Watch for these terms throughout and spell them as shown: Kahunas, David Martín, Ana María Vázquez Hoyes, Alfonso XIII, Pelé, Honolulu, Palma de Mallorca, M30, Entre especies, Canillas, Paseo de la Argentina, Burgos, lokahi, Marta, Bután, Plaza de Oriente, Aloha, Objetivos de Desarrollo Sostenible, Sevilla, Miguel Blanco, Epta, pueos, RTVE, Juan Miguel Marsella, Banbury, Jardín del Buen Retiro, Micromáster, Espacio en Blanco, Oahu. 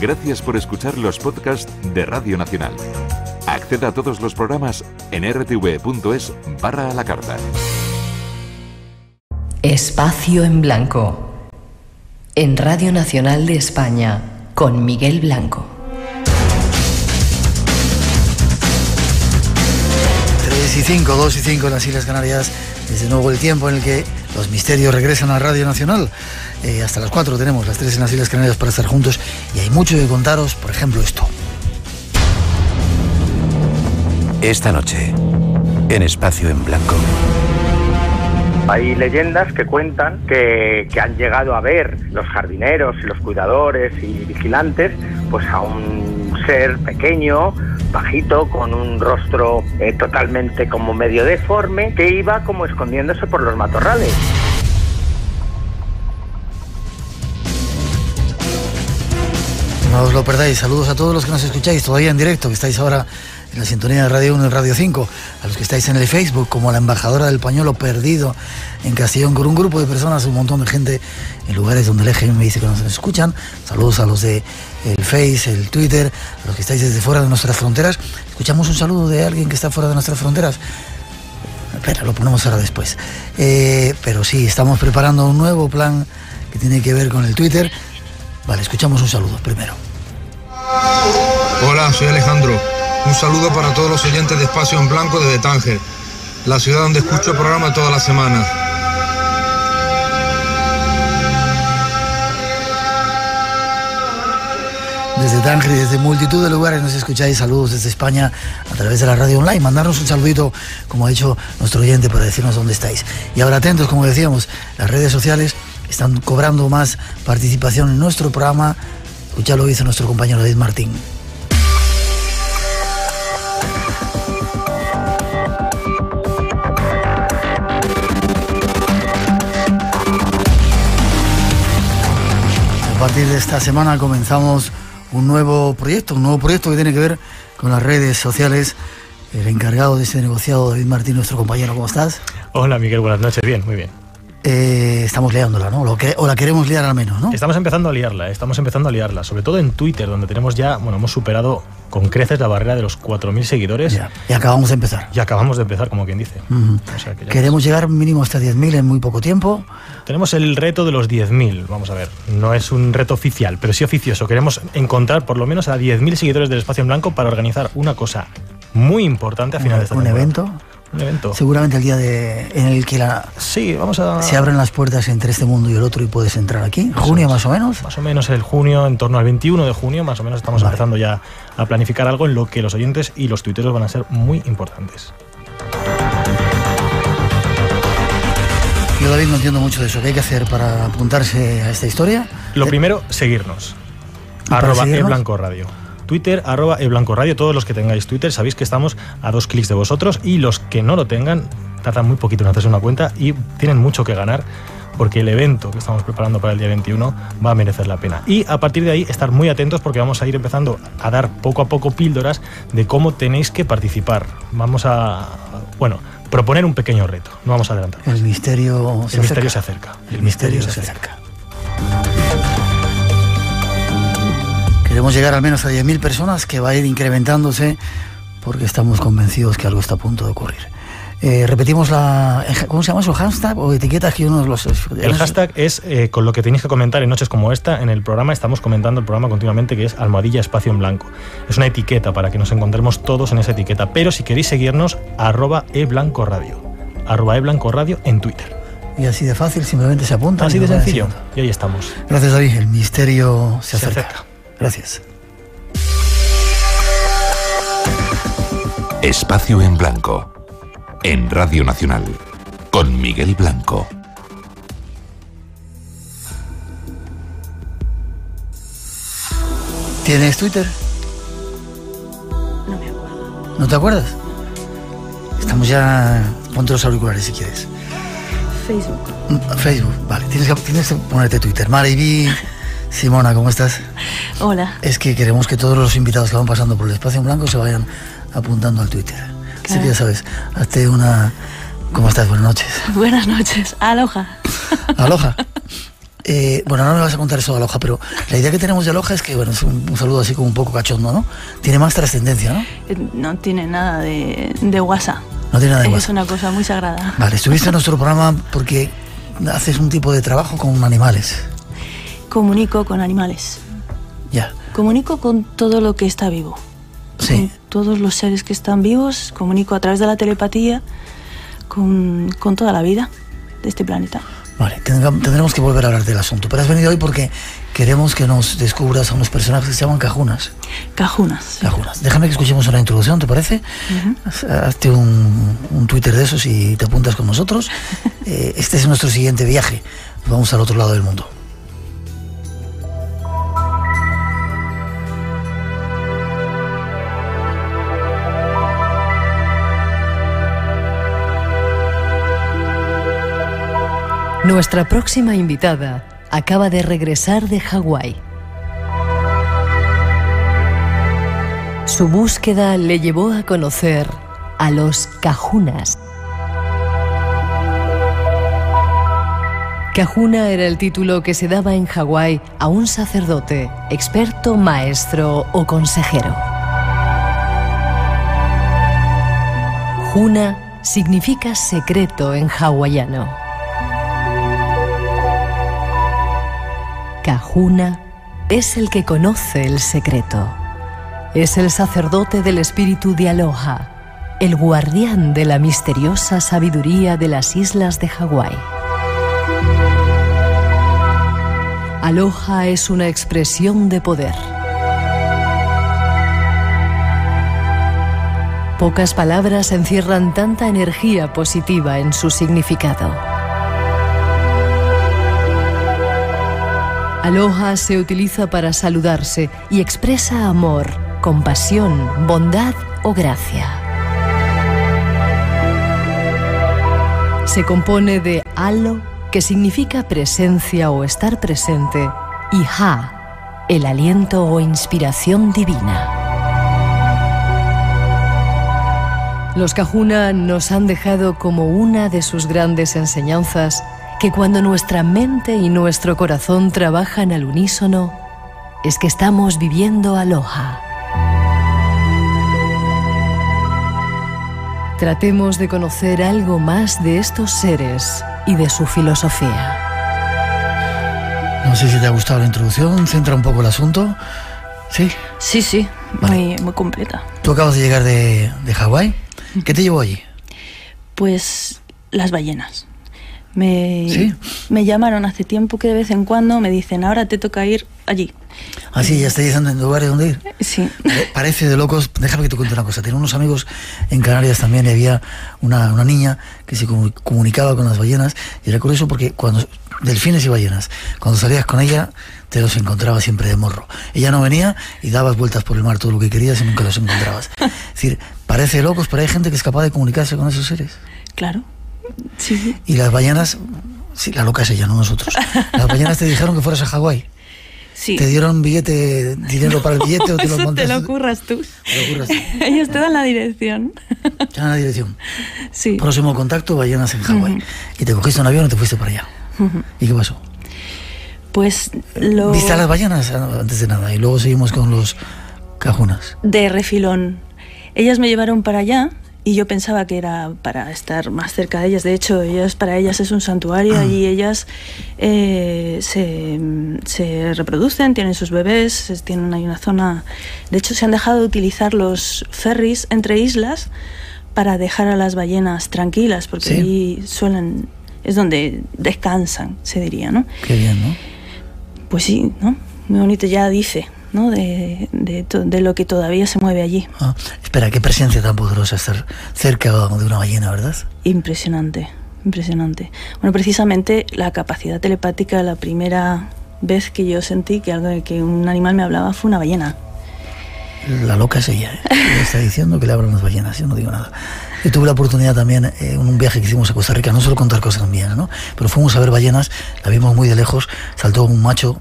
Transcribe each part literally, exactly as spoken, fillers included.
Gracias por escuchar los podcasts de Radio Nacional. Acceda a todos los programas en rtv.es barra a la carta. Espacio en Blanco. En Radio Nacional de España, con Miguel Blanco. tres y cinco, dos y cinco en las Islas Canarias. Desde nuevo el tiempo en el que los misterios regresan a Radio Nacional. Eh, hasta las cuatro tenemos, las tres en las Islas Canarias para estar juntos. Y hay mucho que contaros, por ejemplo esto. Esta noche, en Espacio en Blanco. Hay leyendas que cuentan que, que han llegado a ver los jardineros y los cuidadores y vigilantes pues a un ser pequeño, bajito, con un rostro eh, totalmente como medio deforme, que iba como escondiéndose por los matorrales. No os lo perdáis. Saludos a todos los que nos escucháis todavía en directo, que estáis ahahora en la sintonía de Radio uno y Radio cinco, a los que estáis en el Facebook, como la embajadora del pañuelo perdido en Castellón, con un grupo de personas, un montón de gente en lugares donde el E G M dice que nos escuchan. Saludos a los de el Face, el Twitter, a los que estáis desde fuera de nuestras fronteras. Escuchamos un saludo de alguien que está fuera de nuestras fronteras. Espera, lo ponemos ahora después. Eh, pero sí, estamos preparando un nuevo plan que tiene que ver con el Twitter. Vale, escuchamos un saludo primero. Hola, soy Alejandro. Un saludo para todos los oyentes de Espacio en Blanco desde Tánger, la ciudad donde escucho el programa todas las semanas. Desde Tánger y desde multitud de lugares nos escucháis. Saludos desde España a través de la radio online. Mandarnos un saludito, como ha hecho nuestro oyente, para decirnos dónde estáis. Y ahora atentos, como decíamos, las redes sociales están cobrando más participación en nuestro programa. Escuchad lo que dice nuestro compañero David Martín. A partir de esta semana comenzamos un nuevo proyecto, un nuevo proyecto que tiene que ver con las redes sociales. El encargado de este negociado, David Martín, nuestro compañero, ¿cómo estás? Hola, Miguel, buenas noches, bien, muy bien. Eh, estamos liándola, ¿no? O la queremos liar al menos, ¿no? Estamos empezando a liarla, estamos empezando a liarla, sobre todo en Twitter, donde tenemos ya, bueno, hemos superado con creces la barrera de los cuatro mil seguidores. Ya, y acabamos de empezar. Y acabamos de empezar, como quien dice. Uh-huh. O sea, que queremos llegar mínimo hasta diez mil en muy poco tiempo. Tenemos el reto de los diez mil, vamos a ver, no es un reto oficial, pero sí oficioso. Queremos encontrar por lo menos a diez mil seguidores del Espacio en Blanco para organizar una cosa muy importante a final de esta temporada. ¿Un evento? Un evento. Seguramente el día de, en el que la, sí, vamos a... se abren las puertas entre este mundo y el otro y puedes entrar aquí. ¿Junio sí, más o menos? Más o menos el junio, en torno al veintiuno de junio, más o menos estamos vale. empezando ya a planificar algo en lo que los oyentes y los tuiteros van a ser muy importantes. Yo, David, no entiendo mucho de eso. ¿Qué hay que hacer para apuntarse a esta historia? Lo ¿Te... primero, seguirnos. Arroba seguirnos? Eblanco Radio. Twitter, arroba Eblanco Radio. Todos los que tengáis Twitter sabéis que estamos a dos clics de vosotros, y los que no lo tengan tardan muy poquito en hacerse una cuenta y tienen mucho que ganar, porque el evento que estamos preparando para el día veintiuno va a merecer la pena. Y a partir de ahí, estar muy atentos, porque vamos a ir empezando a dar poco a poco píldoras de cómo tenéis que participar. Vamos a, bueno, proponer un pequeño reto, no vamos a adelantar. El misterio se acerca. El misterio se acerca. El misterio se acerca. Queremos llegar al menos a diez mil personas, que va a ir incrementándose, porque estamos convencidos que algo está a punto de ocurrir. Eh, repetimos la... ¿Cómo se llama eso? ¿Hashtag o etiquetas? Que uno los, el hashtag es eh, con lo que tenéis que comentar en noches como esta en el programa. Estamos comentando el programa continuamente, que es almohadilla espacio en blanco. Es una etiqueta para que nos encontremos todos en esa etiqueta. Pero si queréis seguirnos, arroba eblanco radio. Arroba eblanco radio en Twitter. Y así de fácil, simplemente se apunta. Así de sencillo. Y ahí estamos. Gracias, David. El misterio se acerca. Se acerca. Gracias. Espacio en Blanco, en Radio Nacional, con Miguel Blanco. ¿Tienes Twitter? No me acuerdo. ¿No te acuerdas? Estamos ya... Ponte los auriculares si quieres. Facebook. Facebook, vale. Tienes que, tienes que ponerte Twitter. Mariby... Simona, ¿cómo estás? Hola. Es que queremos que todos los invitados que van pasando por el Espacio en Blanco se vayan apuntando al Twitter. Claro. Así que ya sabes, hazte una... ¿Cómo estás? Buenas noches. Buenas noches. Aloha. Aloha. eh, bueno, no me vas a contar eso de Aloha, pero la idea que tenemos de Aloha es que, bueno, es un, un saludo así como un poco cachondo, ¿no? Tiene más trascendencia, ¿no? No tiene nada de, de guasa. No tiene nada de guasa. Es una cosa muy sagrada. Vale, estuviste en nuestro programa porque haces un tipo de trabajo con animales. Comunico con animales. Ya. Comunico con todo lo que está vivo. Sí. Con todos los seres que están vivos, comunico a través de la telepatía con, con toda la vida de este planeta. Vale, tendremos que volver a hablar del asunto. Pero has venido hoy porque queremos que nos descubras a unos personajes que se llaman Kahunas. Kahunas. Sí. Kahunas. Déjame que escuchemos una introducción, ¿te parece? Uh-huh. Hazte un, un Twitter de esos y te apuntas con nosotros. eh, este es nuestro siguiente viaje. Vamos al otro lado del mundo. Nuestra próxima invitada acaba de regresar de Hawái. Su búsqueda le llevó a conocer a los Kahunas. Kahuna era el título que se daba en Hawái a un sacerdote, experto, maestro o consejero. Huna significa secreto en hawaiano. Kahuna es el que conoce el secreto. Es el sacerdote del espíritu de Aloha, el guardián de la misteriosa sabiduría de las islas de Hawái. Aloha es una expresión de poder. Pocas palabras encierran tanta energía positiva en su significado. Aloha se utiliza para saludarse y expresa amor, compasión, bondad o gracia. Se compone de alo, que significa presencia o estar presente, y ha, el aliento o inspiración divina. Los Kahuna nos han dejado como una de sus grandes enseñanzas que cuando nuestra mente y nuestro corazón trabajan al unísono, es que estamos viviendo Aloha. Tratemos de conocer algo más de estos seres y de su filosofía. No sé si te ha gustado la introducción, centra un poco el asunto. ¿Sí? Sí, sí, vale. muy, muy completa. Tú acabas de llegar de, de Hawái. ¿Qué te llevó allí? Pues las ballenas. Me, ¿Sí? me llamaron hace tiempo que de vez en cuando me dicen, ahora te toca ir allí. Ah, sí, ya estáis en lugares donde ir. Sí. Parece de locos. Déjame que te cuente una cosa. Tenía unos amigos en Canarias también y había una, una niña que se comunicaba con las ballenas y era curioso porque cuando... delfines y ballenas. Cuando salías con ella te los encontrabas siempre de morro. Ella no venía y dabas vueltas por el mar todo lo que querías y nunca los encontrabas. Es decir, parece de locos, pero hay gente que es capaz de comunicarse con esos seres. Claro. Sí, sí. Y las ballenas, sí, la loca es ella, no nosotros. Las ballenas te dijeron que fueras a Hawái. Sí. ¿Te dieron billete, dinero no, para el billete o te lo montas? Te lo curras tú. Te lo curras tú. Ellos te dan la dirección. Te dan la dirección. Sí. Próximo contacto, ballenas en Hawái. Uh-huh. Y te cogiste un avión y te fuiste para allá. Uh-huh. ¿Y qué pasó? Pues lo... ¿Viste a las ballenas antes de nada? Y luego seguimos con los Kahunas. De refilón. Ellas me llevaron para allá. Y yo pensaba que era para estar más cerca de ellas. De hecho, ellas, para ellas es un santuario. Ah. Y ellas eh, se, se reproducen, tienen sus bebés, tienen ahí una zona... De hecho, se han dejado de utilizar los ferries entre islas para dejar a las ballenas tranquilas, porque sí. Allí suelen... Es donde descansan, se diría, ¿no? Qué bien, ¿no? Pues sí, ¿no? Muy bonito, ya dice... ¿no? De, de, de lo que todavía se mueve allí. Ah, espera, qué presencia tan poderosa estar cerca de una ballena, ¿verdad? Impresionante, impresionante. Bueno, precisamente la capacidad telepática, la primera vez que yo sentí que, algo, que un animal me hablaba fue una ballena. La loca es ella, ¿eh? Le está diciendo que le hablan las ballenas, yo no digo nada. Yo tuve la oportunidad también en eh, un viaje que hicimos a Costa Rica, no solo contar cosas mías, ¿no? Pero fuimos a ver ballenas, la vimos muy de lejos, saltó un macho...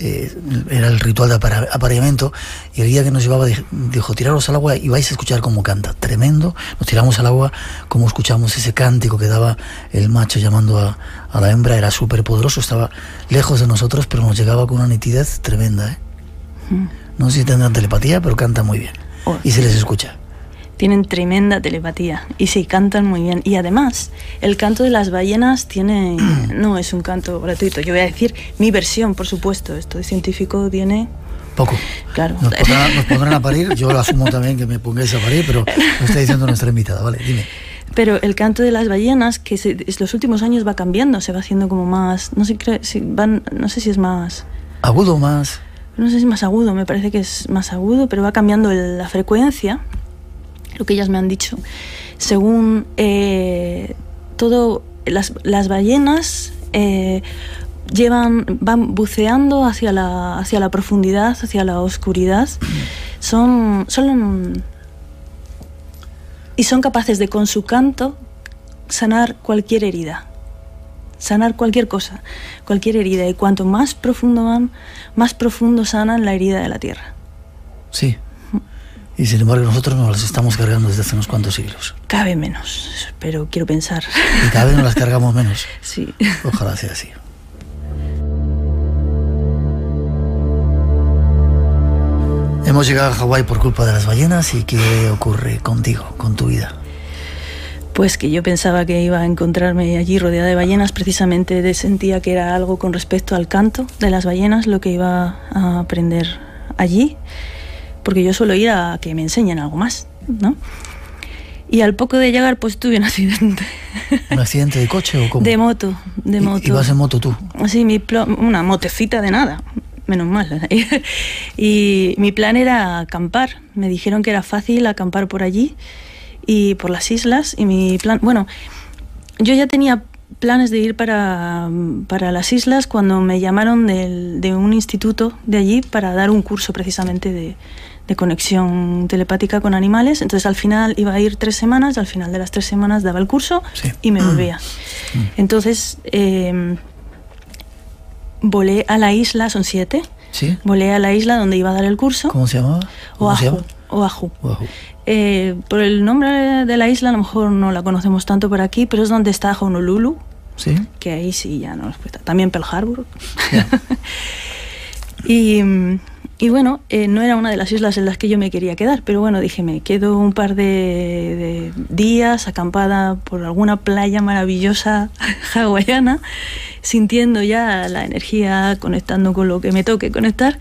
eh, era el ritual de apareamiento, y el guía que nos llevaba dijo, tiraros al agua y vais a escuchar cómo canta. Tremendo, nos tiramos al agua, como escuchamos ese cántico que daba el macho llamando a, a la hembra, era súper poderoso, estaba lejos de nosotros, pero nos llegaba con una nitidez tremenda, ¿eh? Uh-huh. No sé si tendrán telepatía, pero canta muy bien. Oh, y se les escucha. Tienen tremenda telepatía y sí, cantan muy bien. Y además, el canto de las ballenas tiene... no es un canto gratuito. Yo voy a decir mi versión, por supuesto. Esto de científico tiene... poco. Claro. Nos pondrán, nos pondrán a parir. Yo lo asumo también que me pongáis a parir, pero lo está diciendo nuestra invitada. Vale, dime. Pero el canto de las ballenas, que en los últimos años va cambiando, se va haciendo como más... No sé, si van, no sé si es más... agudo más... No sé si es más agudo, me parece que es más agudo, pero va cambiando la frecuencia, lo que ellas me han dicho. Según eh, todo, las, las ballenas eh, llevan, van buceando hacia la, hacia la profundidad, hacia la oscuridad. Son, son, y son capaces de, con su canto, sanar cualquier herida. Sanar cualquier cosa, cualquier herida. Y cuanto más profundo van, más profundo sanan la herida de la tierra. Sí. Y sin embargo nosotros nos las estamos cargando desde hace unos cuantos siglos. Cabe menos, pero quiero pensar. Y cada vez nos las cargamos menos. Sí. Ojalá sea así. Hemos llegado a Hawái por culpa de las ballenas. ¿Y qué ocurre contigo, con tu vida? Pues que yo pensaba que iba a encontrarme allí rodeada de ballenas, precisamente sentía que era algo con respecto al canto de las ballenas lo que iba a aprender allí, porque yo suelo ir a que me enseñen algo más, ¿no? Y al poco de llegar, pues tuve un accidente. ¿Un accidente de coche o cómo? De moto, de moto. ¿Y, y vas en moto tú? Sí, mi una motecita de nada, menos mal. Y mi plan era acampar, me dijeron que era fácil acampar por allí y por las islas, y mi plan... Bueno, yo ya tenía planes de ir para, para las islas cuando me llamaron del, de un instituto de allí para dar un curso precisamente de, de conexión telepática con animales. Entonces al final iba a ir tres semanas, al final de las tres semanas daba el curso, sí, y me volvía. Entonces eh, volé a la isla, son siete, ¿sí? Volé a la isla donde iba a dar el curso. ¿Cómo se llamaba? ¿Cómo se llama? Oahu. Oahu. Eh, por el nombre de la isla, a lo mejor no la conocemos tanto por aquí, pero es donde está Honolulu, ¿sí? Que ahí sí ya no nos cuesta. También Pearl Harbor. Yeah. y, y bueno, eh, no era una de las islas en las que yo me quería quedar, pero bueno, dije, me quedo un par de, de días acampada por alguna playa maravillosa hawaiana, sintiendo ya la energía, conectando con lo que me toque conectar.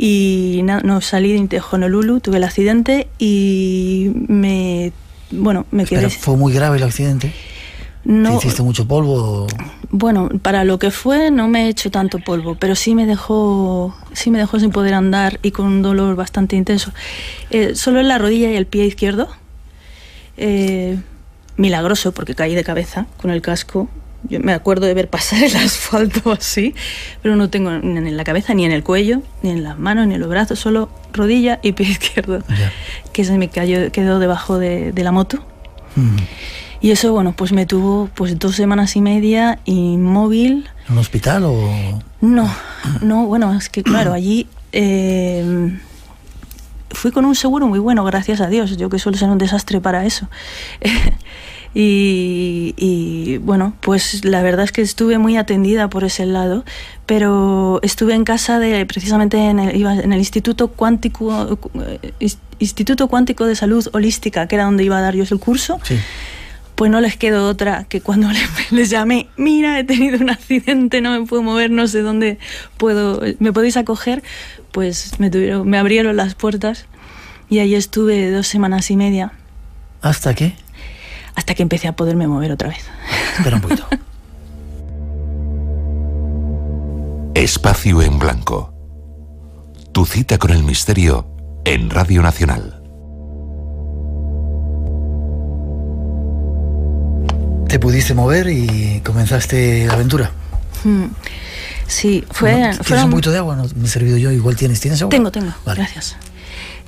Y no, no salí de Honolulu, tuve el accidente y me, bueno, me quedé. Espera, ¿fue muy grave el accidente? No. ¿Te hiciste mucho polvo? O... Bueno, para lo que fue no me he hecho tanto polvo, pero sí me dejó, sí me dejó sin poder andar y con un dolor bastante intenso. Eh, solo en la rodilla y el pie izquierdo. Eh, milagroso, porque caí de cabeza con el casco. Yo me acuerdo de ver pasar el asfalto así, pero no tengo ni en la cabeza, ni en el cuello, ni en las manos, ni en los brazos, solo rodilla y pie izquierdo, yeah, que se me cayó, quedó debajo de, de la moto. Mm. Y eso, bueno, pues me tuvo pues dos semanas y media inmóvil. ¿En un hospital o...? No, no, bueno, es que claro, allí... Eh, fui con un seguro muy bueno, gracias a Dios, yo que suelo ser un desastre para eso. Y, y bueno, pues la verdad es que estuve muy atendida por ese lado, pero estuve en casa de, precisamente en el, iba en el Instituto Cuántico, Instituto Cuántico de Salud Holística, que era donde iba a dar yo el curso. Sí. Pues no les quedó otra que cuando les, les llamé, mira, he tenido un accidente, no me puedo mover, no sé dónde puedo, me podéis acoger, pues me, tuvieron, me abrieron las puertas y ahí estuve dos semanas y media. ¿Hasta qué? Hasta que empecé a poderme mover otra vez. Espera un poquito. Espacio en Blanco. Tu cita con el misterio en Radio Nacional. Te pudiste mover y comenzaste la aventura. Sí, fue... Bueno, ¿tienes fueron... un poquito de agua? No, me he servido yo, igual tienes. ¿Tienes agua? Tengo, tengo, vale, gracias.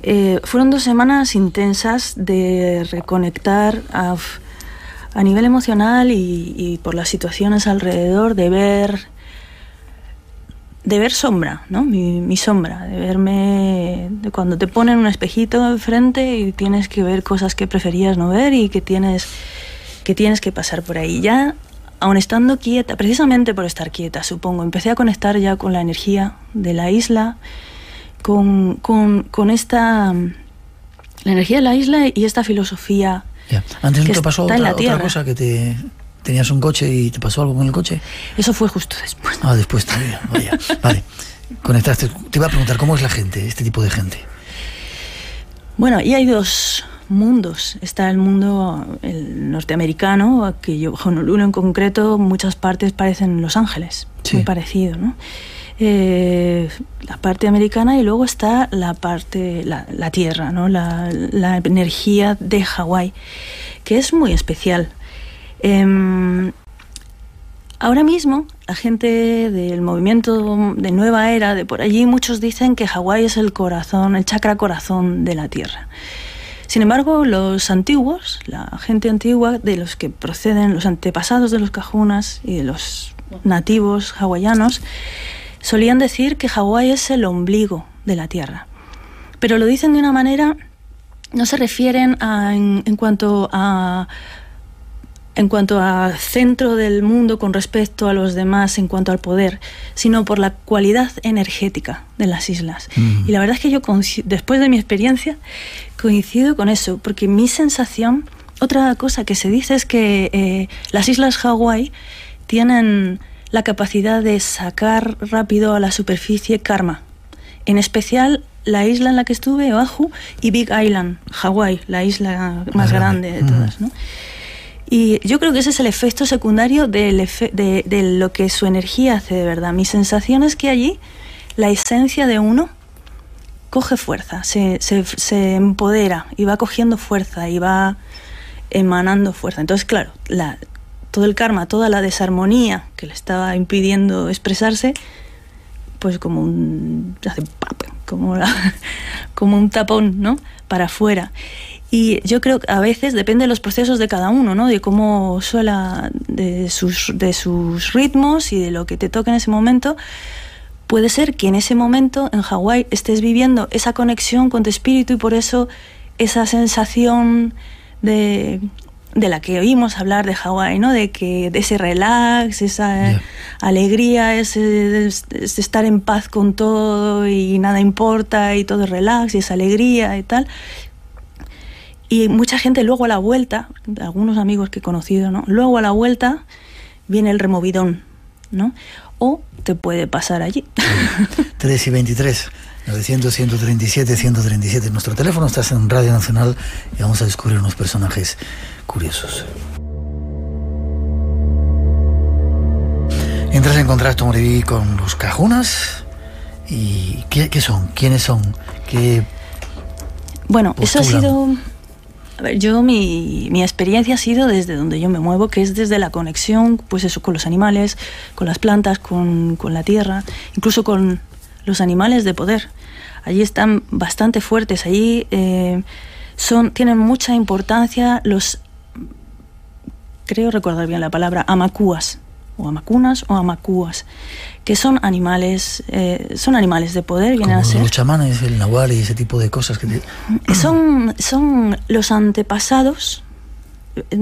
Eh, fueron dos semanas intensas de reconectar a, a nivel emocional y, y por las situaciones alrededor, de ver de ver sombra, ¿no? Mi, mi sombra, de verme... De cuando te ponen un espejito enfrente y tienes que ver cosas que preferías no ver y que tienes que, tienes que pasar por ahí. Ya, aun estando quieta, precisamente por estar quieta, supongo, empecé a conectar ya con la energía de la isla, con, con, con esta... La energía de la isla y esta filosofía ya. Antes no te pasó otra, otra cosa que te... ¿Tenías un coche y te pasó algo con el coche? Eso fue justo después. Ah, después todavía, vaya. Vale, conectaste. Te iba a preguntar, ¿cómo es la gente, este tipo de gente? Bueno, y hay dos mundos. Está el mundo el norteamericano, que yo, Honolulu en concreto, muchas partes parecen Los Ángeles, sí. Muy parecido, ¿no? Eh, la parte americana y luego está la parte, la, la tierra, ¿no? La, la energía de Hawái, que es muy especial. Eh, ahora mismo, la gente del movimiento de Nueva Era, de por allí, muchos dicen que Hawái es el corazón, el chakra corazón de la Tierra. Sin embargo, los antiguos, la gente antigua de los que proceden, los antepasados de los Kahunas y de los nativos hawaianos, solían decir que Hawái es el ombligo de la Tierra. Pero lo dicen de una manera, no se refieren a, en, en cuanto a... en cuanto a centro del mundo con respecto a los demás, en cuanto al poder, sino por la cualidad energética de las islas. Mm. Y la verdad es que yo, después de mi experiencia, coincido con eso, porque mi sensación, otra cosa que se dice es que eh, las islas Hawái tienen la capacidad de sacar rápido a la superficie karma, en especial la isla en la que estuve, Oahu, y Big Island, Hawái, la isla más grande de todas, mm. ¿no? Y yo creo que ese es el efecto secundario del efe, de, de lo que su energía hace de verdad. Mi sensación es que allí la esencia de uno coge fuerza, se, se, se empodera y va cogiendo fuerza y va emanando fuerza. Entonces, claro, la, todo el karma, toda la desarmonía que le estaba impidiendo expresarse, pues como un, como la, como un tapón, ¿no? Para afuera. Y yo creo que a veces depende de los procesos de cada uno, ¿no? De cómo suela, de sus, de sus ritmos y de lo que te toca en ese momento. Puede ser que en ese momento, en Hawái, estés viviendo esa conexión con tu espíritu y por eso esa sensación de, de la que oímos hablar de Hawái, ¿no? De que de ese relax, esa yeah. alegría, ese, ese estar en paz con todo y nada importa y todo es relax y esa alegría y tal. Y mucha gente luego a la vuelta, algunos amigos que he conocido, ¿no? Luego a la vuelta viene el removidón, ¿no? O te puede pasar allí. tres y veintitrés, nueve cero cero, uno tres siete, uno tres siete. Nuestro teléfono está en Radio Nacional y vamos a descubrir unos personajes curiosos. Entras en contacto, Moriví, con los Kahunas. ¿Y qué, qué son? ¿Quiénes son? ¿Qué bueno, postulan? Eso ha sido... A ver, yo, mi, mi experiencia ha sido desde donde yo me muevo, que es desde la conexión, pues eso, con los animales, con las plantas, con, con la tierra, incluso con los animales de poder. Allí están bastante fuertes, allí eh, son, tienen mucha importancia los, creo recordar bien la palabra, aumakuas, o amacunas o aumakuas, que son animales, eh, son animales de poder, vienen a ser los chamanes, el nahual y ese tipo de cosas que te... son son los antepasados,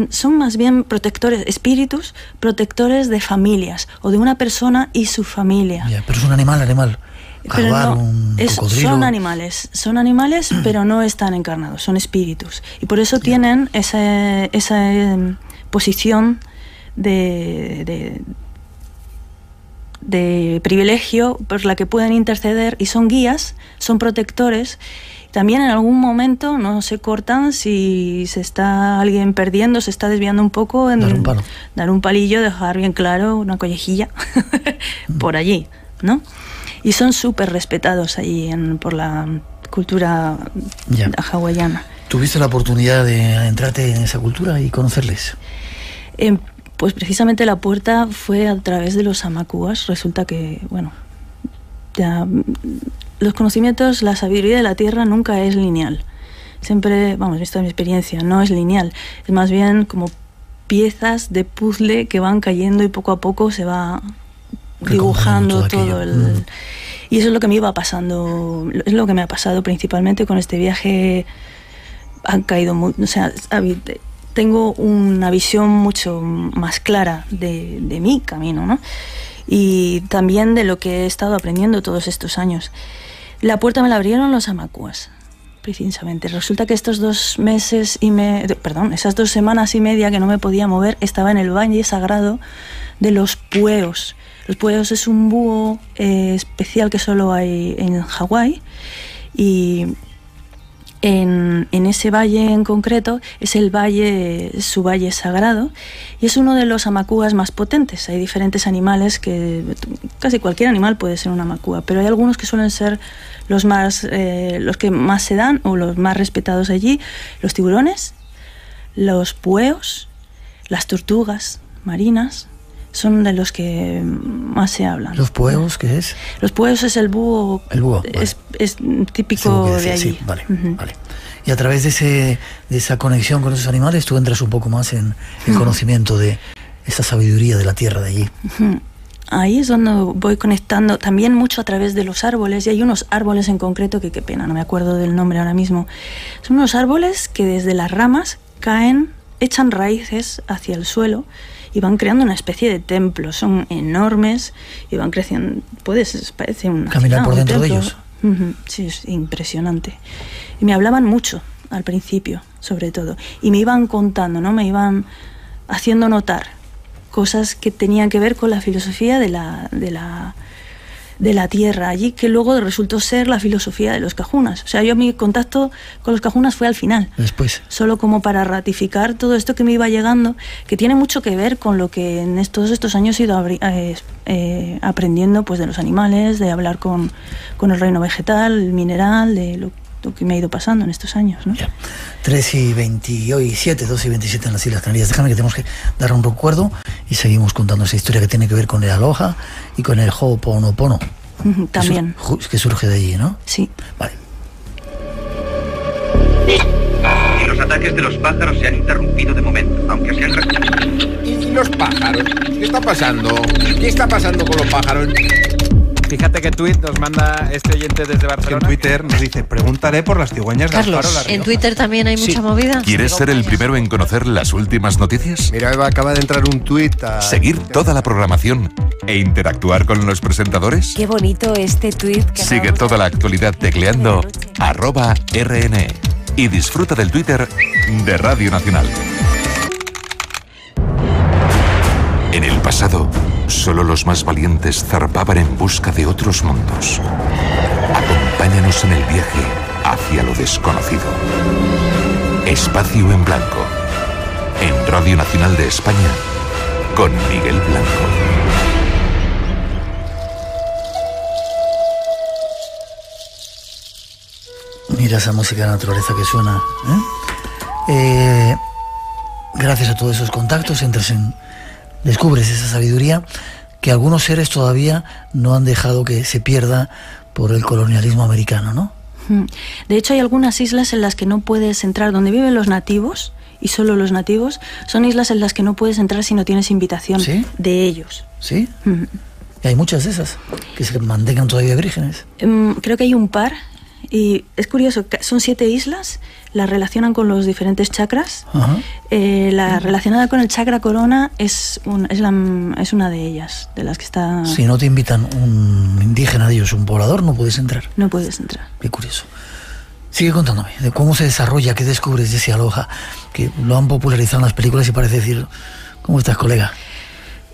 son más bien protectores, espíritus protectores de familias o de una persona y su familia. Ya, pero es un animal, animal. Pero Jaguar, no, un es, son animales, son animales, pero no están encarnados, son espíritus y por eso tienen ya. esa esa eh, posición de, de de privilegio por la que pueden interceder y son guías, son protectores. También en algún momento no se cortan si se está alguien perdiendo, se está desviando un poco, en dar un palo. Dar un palillo, dejar bien claro una collejilla por allí, ¿no? Y son súper respetados allí en, por la cultura yeah. hawaiana. ¿Tuviste la oportunidad de adentrarte en esa cultura y conocerles? Eh, Pues precisamente la puerta fue a través de los aumakuas. Resulta que, bueno, ya los conocimientos, la sabiduría de la tierra nunca es lineal. Siempre, vamos, esta es mi experiencia, no es lineal. Es más bien como piezas de puzzle que van cayendo y poco a poco se va dibujando todo, todo el... Mm. Y eso es lo que me iba pasando, es lo que me ha pasado principalmente con este viaje. Han caído, muy, o sea, tengo una visión mucho más clara de, de mi camino, ¿no? Y también de lo que he estado aprendiendo todos estos años. La puerta me la abrieron los aumakuas, precisamente. Resulta que estos dos meses y me, perdón, esas dos semanas y media que no me podía mover, estaba en el valle sagrado de los pueos. Los pueos es un búho eh, especial que solo hay en Hawái, y En, en ese valle en concreto es el valle, su valle sagrado, y es uno de los aumakuas más potentes. Hay diferentes animales que, casi cualquier animal puede ser un aumakua, pero hay algunos que suelen ser los, más, eh, los que más se dan o los más respetados allí: los tiburones, los pueos, las tortugas marinas. Son de los que más se hablan. ¿Los pueos qué es? Los pueos es el búho. El búho, vale. es, es típico que decía, de allí. Sí, vale, uh-huh. vale. Y a través de, ese, de esa conexión con esos animales, tú entras un poco más en el uh-huh. conocimiento de esa sabiduría de la tierra de allí. Uh-huh. Ahí es donde voy conectando también mucho a través de los árboles. Y hay unos árboles en concreto que, qué pena, no me acuerdo del nombre ahora mismo. Son unos árboles que desde las ramas caen, echan raíces hacia el suelo y van creando una especie de templo. Son enormes y van creciendo. Puedes, parece una caminar ciudad, por dentro de ellos. Uh-huh. Sí, es impresionante. Y me hablaban mucho al principio, sobre todo. Y me iban contando, ¿no? Me iban haciendo notar cosas que tenían que ver con la filosofía de la, de la, de la tierra allí, que luego resultó ser la filosofía de los Kahunas. O sea, yo mi contacto con los Kahunas fue al final. Después. Solo como para ratificar todo esto que me iba llegando, que tiene mucho que ver con lo que en todos estos años he ido eh, eh, aprendiendo, pues, de los animales, de hablar con, con el reino vegetal, el mineral, de lo, lo que me ha ido pasando en estos años, ¿no? Ya. tres y veintisiete, dos y veintisiete en las Islas Canarias. Déjame que tenemos que dar un recuerdo y seguimos contando esa historia que tiene que ver con el Aloha y con el Ho'oponopono. También. Que, sur, que surge de allí, ¿no? Sí. Vale. Los ataques de los pájaros se han interrumpido de momento, aunque se han... ¿Y los pájaros? ¿Qué está pasando? ¿Qué está pasando con los pájaros? Fíjate que tweet nos manda este oyente desde Barcelona. En Twitter nos dice: pregúntale por las cigüeñas de Alfaro. Carlos, en Twitter también hay mucha sí. movida. ¿Quieres ser el primero en conocer las últimas noticias? Mira, Eva, acaba de entrar un tuit a... Seguir toda la programación e interactuar con los presentadores. Qué bonito este tuit. Que sigue toda la actualidad tecleando arroba R N E y disfruta del Twitter de Radio Nacional. En el pasado, solo los más valientes zarpaban en busca de otros mundos. Acompáñanos en el viaje hacia lo desconocido. Espacio en Blanco. En Radio Nacional de España, con Miguel Blanco. Mira esa música de la naturaleza que suena, ¿eh? Eh, gracias a todos esos contactos entras en... descubres esa sabiduría que algunos seres todavía no han dejado que se pierda por el colonialismo americano, ¿no? De hecho, hay algunas islas en las que no puedes entrar, donde viven los nativos, y solo los nativos, son islas en las que no puedes entrar si no tienes invitación ¿sí? de ellos. ¿Sí? Mm. ¿Y hay muchas de esas que se mantengan todavía vírgenes? Um, creo que hay un par, y es curioso, son siete islas. La relacionan con los diferentes chakras. Eh, la Ajá. relacionada con el chakra corona es, un, es, la, es una de ellas, de las que está... Si no te invitan un indígena de ellos, un poblador, no puedes entrar. No puedes entrar. Qué curioso. Sigue contándome de cómo se desarrolla, qué descubres de ese Aloha, que lo han popularizado en las películas y parece decir, ¿cómo estás, colega?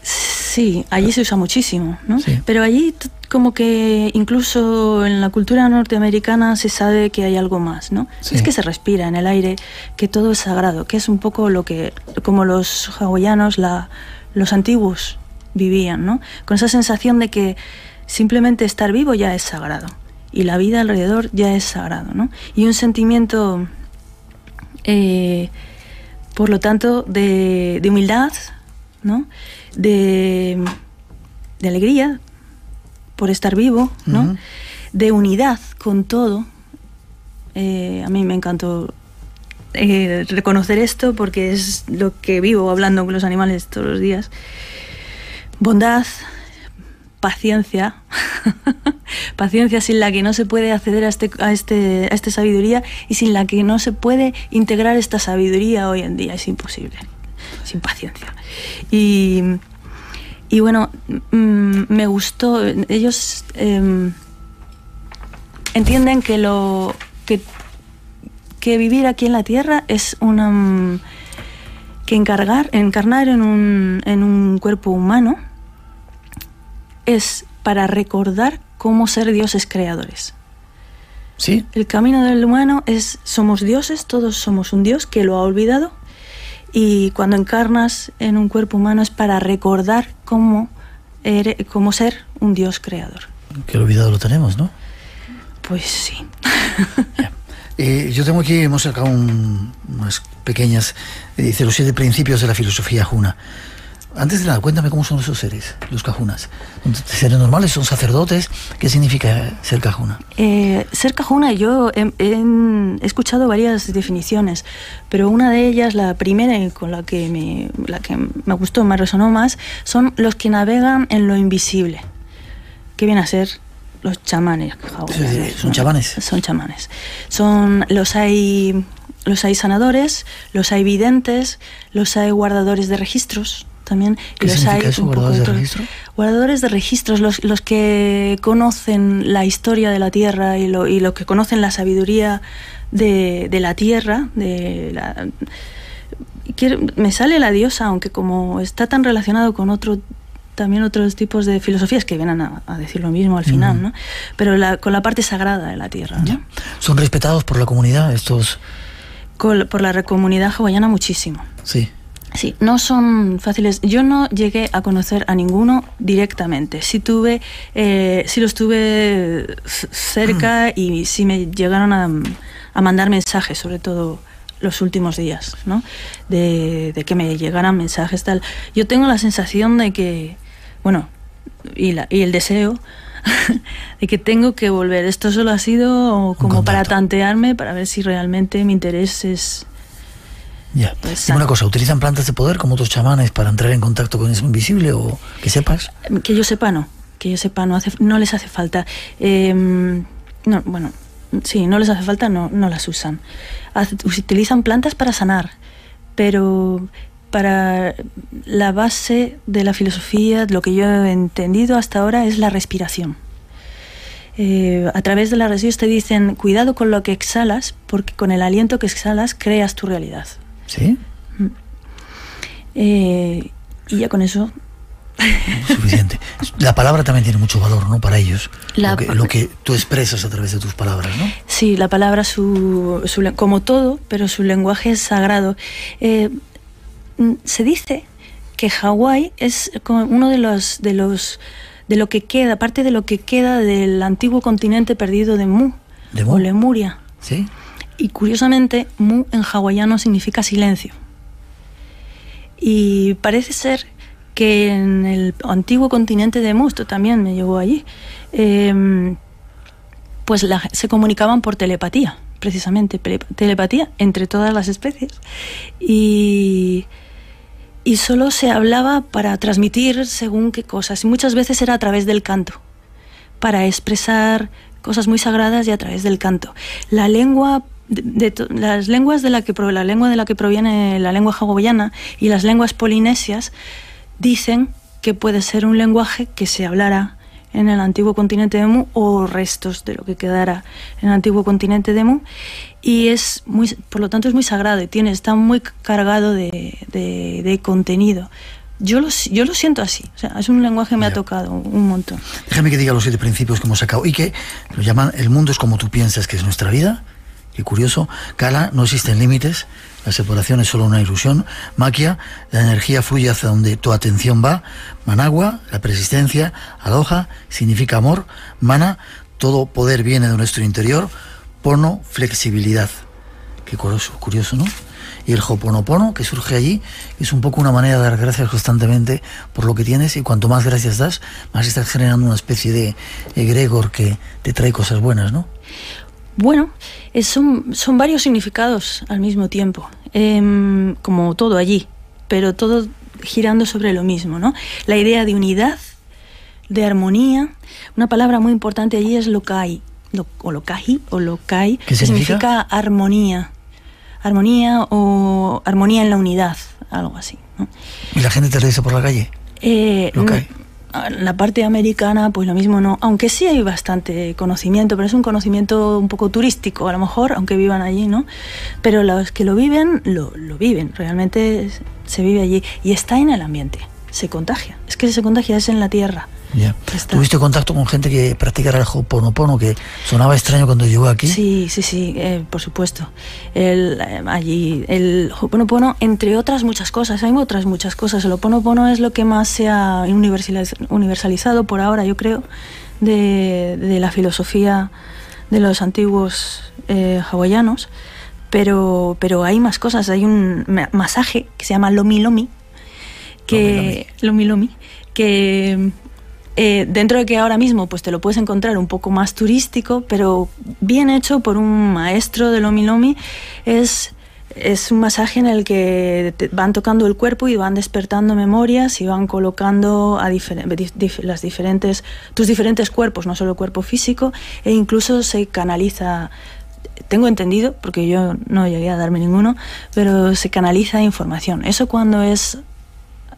Sí, allí se usa muchísimo, ¿no? Sí. Pero allí como que incluso en la cultura norteamericana se sabe que hay algo más, ¿no? Sí. Es que se respira en el aire, que todo es sagrado, que es un poco lo que, como los hawaianos, la, los antiguos vivían, ¿no? Con esa sensación de que simplemente estar vivo ya es sagrado y la vida alrededor ya es sagrado, ¿no? Y un sentimiento, eh, por lo tanto, de, de humildad, ¿no? De, de alegría por estar vivo, ¿no? Uh-huh. De unidad con todo. Eh, a mí me encantó eh, reconocer esto porque es lo que vivo hablando con los animales todos los días. Bondad, paciencia, paciencia sin la que no se puede acceder a, este, a, este, a esta sabiduría y sin la que no se puede integrar esta sabiduría hoy en día. Es imposible, sin paciencia. Y, y bueno, mmm, me gustó, ellos eh, entienden que, lo, que, que vivir aquí en la Tierra es una... que encargar, encarnar en un, en un cuerpo humano es para recordar cómo ser dioses creadores. ¿Sí? El camino del humano es, somos dioses, todos somos un dios que lo ha olvidado, y cuando encarnas en un cuerpo humano es para recordar cómo, eres, cómo ser un dios creador. Que olvidado lo tenemos, ¿no? Pues sí. Yeah. Eh, yo tengo aquí, hemos sacado un, unas pequeñas, eh, dice los siete principios de la filosofía juna. Antes de nada, cuéntame cómo son esos seres, los kahunas. ¿Seres normales? ¿Son sacerdotes? ¿Qué significa ser kahuna? Eh, ser kahuna, yo he, he escuchado varias definiciones, pero una de ellas, la primera y con la que me, la que me gustó, me resonó más, son los que navegan en lo invisible. ¿Qué viene a ser? Los chamanes. Jaúnes, son ¿no? chamanes. Son chamanes. Son, los, hay, los hay sanadores, los hay videntes, los hay guardadores de registros también. ¿Qué los significa hay eso, guardadores de registros? Guardadores de registros, los, los que conocen la historia de la Tierra y, lo, y los que conocen la sabiduría de, de la Tierra, de la, quiero, me sale la diosa, aunque como está tan relacionado con otro... también otros tipos de filosofías que vienen a, a decir lo mismo al final, uh-huh. ¿no? Pero la, con la parte sagrada de la tierra, ¿no? ¿Son respetados por la comunidad estos...? Con, por la comunidad hawaiana muchísimo. Sí. Sí, no son fáciles. Yo no llegué a conocer a ninguno directamente. Sí tuve... Eh, sí los tuve cerca, uh-huh. y sí me llegaron a, a mandar mensajes, sobre todo... los últimos días, ¿no? De, de que me llegaran mensajes, tal. Yo tengo la sensación de que, bueno, y, la, y el deseo de que tengo que volver. Esto solo ha sido como para tantearme, para ver si realmente mi interés es... Ya. Pues, una cosa, ¿utilizan plantas de poder como otros chamanes para entrar en contacto con eso invisible o que sepas? Que yo sepa, no. Que yo sepa, no, hace, no les hace falta. Eh, no, bueno... Sí, no les hace falta, no, no las usan. Utilizan plantas para sanar, pero para la base de la filosofía, lo que yo he entendido hasta ahora es la respiración. Eh, a través de las respiraciones te dicen, cuidado con lo que exhalas, porque con el aliento que exhalas creas tu realidad. ¿Sí? Eh, y ya con eso... Suficiente. La palabra también tiene mucho valor, ¿no? Para ellos. La... Lo, que, lo que tú expresas a través de tus palabras, ¿no? Sí, la palabra, su, su, como todo, pero su lenguaje es sagrado. Eh, se dice que Hawái es uno de los, de los, de lo que queda, parte de lo que queda del antiguo continente perdido de Mu, ¿De Mu? o Lemuria. Sí. Y curiosamente, Mu en hawaiano significa silencio. Y parece ser que en el antiguo continente de Mu, esto también me llevó allí, eh, pues la, se comunicaban por telepatía, precisamente, telepatía entre todas las especies, y, y solo se hablaba para transmitir según qué cosas, y muchas veces era a través del canto, para expresar cosas muy sagradas y a través del canto. La lengua... De, de, las lenguas de la que, la lengua de la que proviene la lengua hawaiana y las lenguas polinesias dicen que puede ser un lenguaje que se hablara en el antiguo continente de Mu o restos de lo que quedara en el antiguo continente de Mu, y es muy, por lo tanto es muy sagrado y tiene, está muy cargado de, de, de contenido. Yo lo, yo lo siento así, o sea, es un lenguaje que me Mira, ha tocado un montón. Déjame que diga los siete principios que hemos sacado y que lo llaman el mundo es como tú piensas que es nuestra vida. Qué curioso. Kala, no existen límites, la separación es solo una ilusión. Makia, la energía fluye hacia donde tu atención va. Managua, la persistencia. Aloha, significa amor. Mana, todo poder viene de nuestro interior. Pono, flexibilidad. Qué curioso, curioso, ¿no? Y el Ho'oponopono, que surge allí, es un poco una manera de dar gracias constantemente por lo que tienes, y cuanto más gracias das, más estás generando una especie de egregor que te trae cosas buenas, ¿no? Bueno, son, son varios significados al mismo tiempo, eh, como todo allí, pero todo girando sobre lo mismo, ¿no? La idea de unidad, de armonía. Una palabra muy importante allí es lokahi, lo, o lokahi, o lokai, que significa? significa armonía, armonía o armonía en la unidad, algo así, ¿no? ¿Y la gente te lo dice por la calle? Eh, lokahi. No, la parte americana, pues lo mismo no, aunque sí hay bastante conocimiento, pero es un conocimiento un poco turístico, a lo mejor, aunque vivan allí, ¿no? Pero los que lo viven, lo, lo viven, realmente se vive allí y está en el ambiente, se contagia, es que se contagia, es en la tierra. Ya. ¿Tuviste contacto con gente que practicara el Ho'oponopono, que sonaba extraño cuando llegó aquí? Sí, sí, sí, eh, por supuesto. El, eh, allí, el Ho'oponopono, entre otras muchas cosas, hay otras muchas cosas. El Ho'oponopono es lo que más se ha universaliz- universalizado por ahora, yo creo, de, de la filosofía de los antiguos eh, hawaianos, pero, pero hay más cosas. Hay un masaje que se llama Lomi Lomi, que... Lomi Lomi. Lomi Lomi, que... Eh, dentro de que ahora mismo pues te lo puedes encontrar un poco más turístico, pero bien hecho por un maestro de Lomi Lomi, es, es un masaje en el que te van tocando el cuerpo y van despertando memorias y van colocando a difer- dif- las diferentes, tus diferentes cuerpos, no solo el cuerpo físico, e incluso se canaliza, tengo entendido, porque yo no llegué a darme ninguno, pero se canaliza información. Eso cuando es...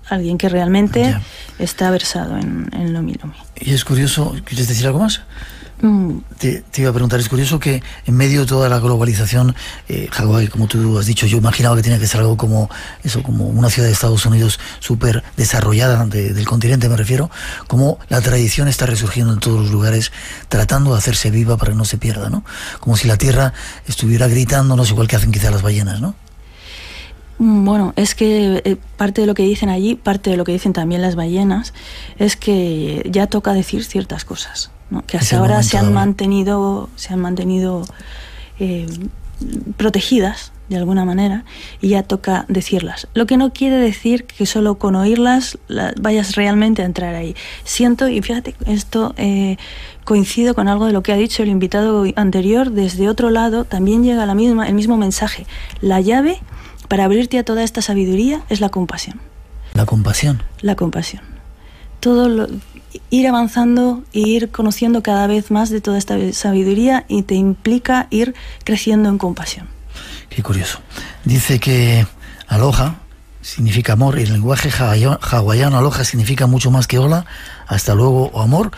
alguien que realmente ya está versado en, en Lomi Lomi. Y es curioso, ¿quieres decir algo más? Mm. Te, te iba a preguntar, es curioso que en medio de toda la globalización, eh, Hawái, como tú has dicho, yo imaginaba que tenía que ser algo como eso, como una ciudad de Estados Unidos súper desarrollada, de, del continente me refiero, como la tradición está resurgiendo en todos los lugares, tratando de hacerse viva para que no se pierda, ¿no? Como si la tierra estuviera gritándonos, igual que hacen quizá las ballenas, ¿no? Bueno, es que parte de lo que dicen allí, parte de lo que dicen también las ballenas, es que ya toca decir ciertas cosas, ¿no? Que hasta ahora se han mantenido, se han mantenido eh, protegidas de alguna manera, y ya toca decirlas. Lo que no quiere decir que solo con oírlas la, vayas realmente a entrar ahí. Siento, y fíjate, esto eh, coincido con algo de lo que ha dicho el invitado anterior, desde otro lado también llega la misma, el mismo mensaje. La llave para abrirte a toda esta sabiduría es la compasión. ¿La compasión? La compasión. Todo lo, ir avanzando e ir conociendo cada vez más de toda esta sabiduría, y te implica ir creciendo en compasión. Qué curioso. Dice que Aloha significa amor, y el lenguaje hawaiano Aloha significa mucho más que hola, hasta luego o amor.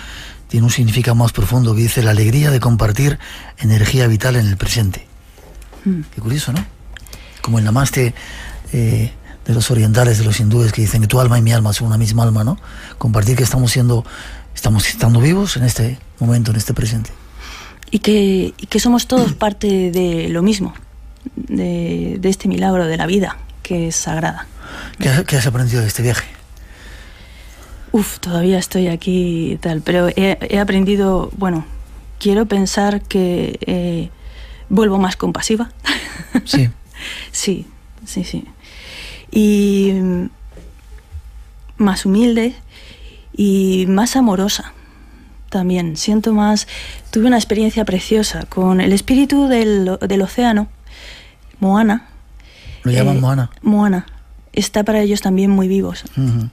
Tiene un significado más profundo que dice la alegría de compartir energía vital en el presente. Mm. Qué curioso, ¿no? Como el namaste eh, de los orientales, de los hindúes, que dicen que tu alma y mi alma son una misma alma, ¿no? Compartir que estamos siendo, estamos estando vivos en este momento, en este presente. Y que, y que somos todos parte de lo mismo, de, de este milagro de la vida, que es sagrada. ¿Qué has, qué has aprendido de este viaje? Uf, todavía estoy aquí y tal, pero he, he aprendido, bueno, quiero pensar que eh, vuelvo más compasiva. Sí. Sí, sí, sí. Y más humilde y más amorosa también. Siento más... Tuve una experiencia preciosa con el espíritu del, del océano, Moana. ¿Lo llaman eh, Moana? Moana. Está para ellos también muy vivos. Uh-huh.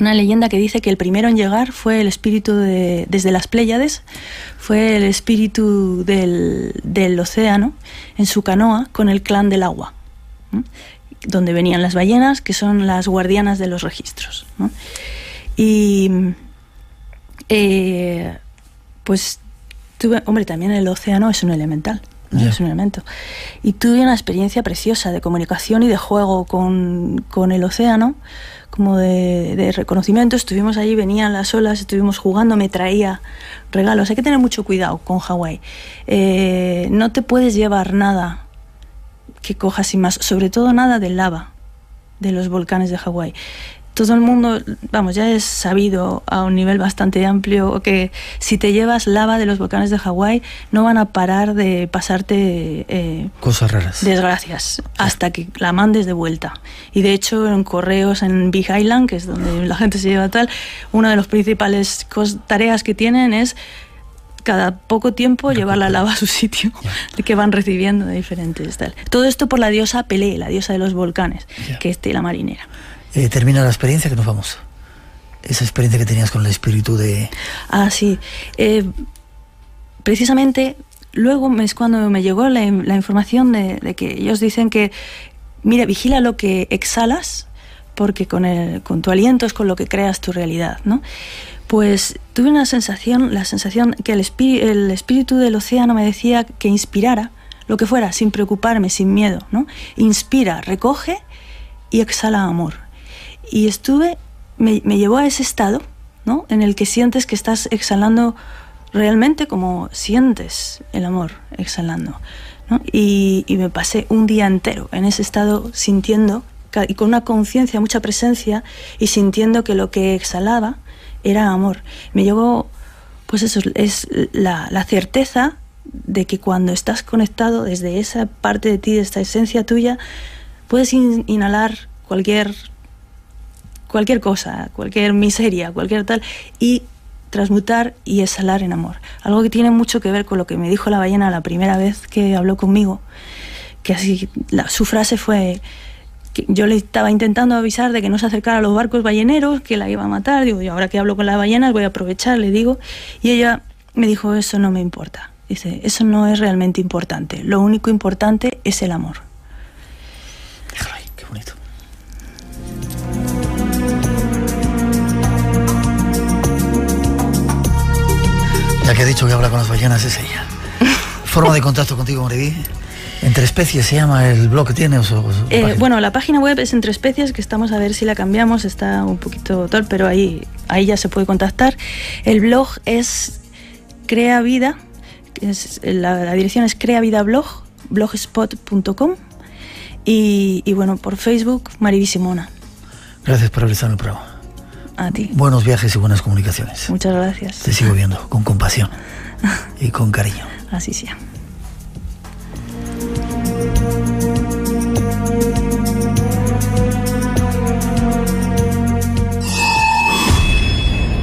Una leyenda que dice que el primero en llegar fue el espíritu de... Desde las Pléyades, fue el espíritu del, del océano en su canoa con el clan del agua, ¿no? Donde venían las ballenas, que son las guardianas de los registros, ¿no? Y eh, pues tuve... Hombre, también el océano es un elemental, ¿no? Yeah. Es un elemento. Y tuve una experiencia preciosa de comunicación y de juego con, con el océano, como de, de reconocimiento. Estuvimos allí, venían las olas, estuvimos jugando, me traía regalos. Hay que tener mucho cuidado con Hawái. Eh, no te puedes llevar nada que cojas y más, sobre todo nada de lava, de los volcanes de Hawái. Todo el mundo, vamos, ya es sabido a un nivel bastante amplio que si te llevas lava de los volcanes de Hawái no van a parar de pasarte eh, cosas raras, desgracias, hasta que la mandes de vuelta. Y de hecho en correos en Big Island, que es donde la gente se lleva tal, una de las principales cos- tareas que tienen es cada poco tiempo llevar la lava a su sitio, yeah, que van recibiendo de diferentes tal. Todo esto por la diosa Pelé, la diosa de los volcanes, yeah, que es Tela Marinera. Eh, termina la experiencia que nos vamos. esa experiencia que tenías con el espíritu de... Ah, sí. Eh, precisamente luego es cuando me llegó la, la información de, de que ellos dicen que, mira, vigila lo que exhalas, porque con, el, con tu aliento es con lo que creas tu realidad, ¿no? Pues tuve una sensación, la sensación que el, espí, el espíritu del océano me decía que inspirara lo que fuera, sin preocuparme, sin miedo, ¿no? Inspira, recoge y exhala amor. Y estuve, me, me llevó a ese estado, ¿no?, en el que sientes que estás exhalando realmente como sientes el amor exhalando, ¿no? Y, y me pasé un día entero en ese estado sintiendo y con una conciencia, mucha presencia, y sintiendo que lo que exhalaba era amor. Me llegó, pues eso, es la, la certeza de que cuando estás conectado desde esa parte de ti, de esta esencia tuya, puedes in, inhalar cualquier, cualquier cosa, cualquier miseria, cualquier tal, y transmutar y exhalar en amor. Algo que tiene mucho que ver con lo que me dijo la ballena la primera vez que habló conmigo, que así, la, su frase fue... Yo le estaba intentando avisar de que no se acercara a los barcos balleneros, que la iba a matar. Digo, yo ahora que hablo con las ballenas voy a aprovechar, le digo. Y ella me dijo, eso no me importa. Dice, eso no es realmente importante. Lo único importante es el amor. Déjalo ahí, qué bonito. Ya que he dicho que habla con las ballenas, es ella. Forma de contacto contigo, Mariví. Entre especies se llama el blog que tiene. O su, o su eh, bueno, la página web es Entre Especies, que estamos a ver si la cambiamos, está un poquito tal, pero ahí, ahí ya se puede contactar. El blog es Crea Vida, es, la, la dirección es Crea Vida Blog, blogspot punto com, y, y bueno, por Facebook, Mariví Simona. Gracias por realizar el programa. A ti. Buenos viajes y buenas comunicaciones. Muchas gracias. Te sigo viendo con compasión y con cariño. Así sea.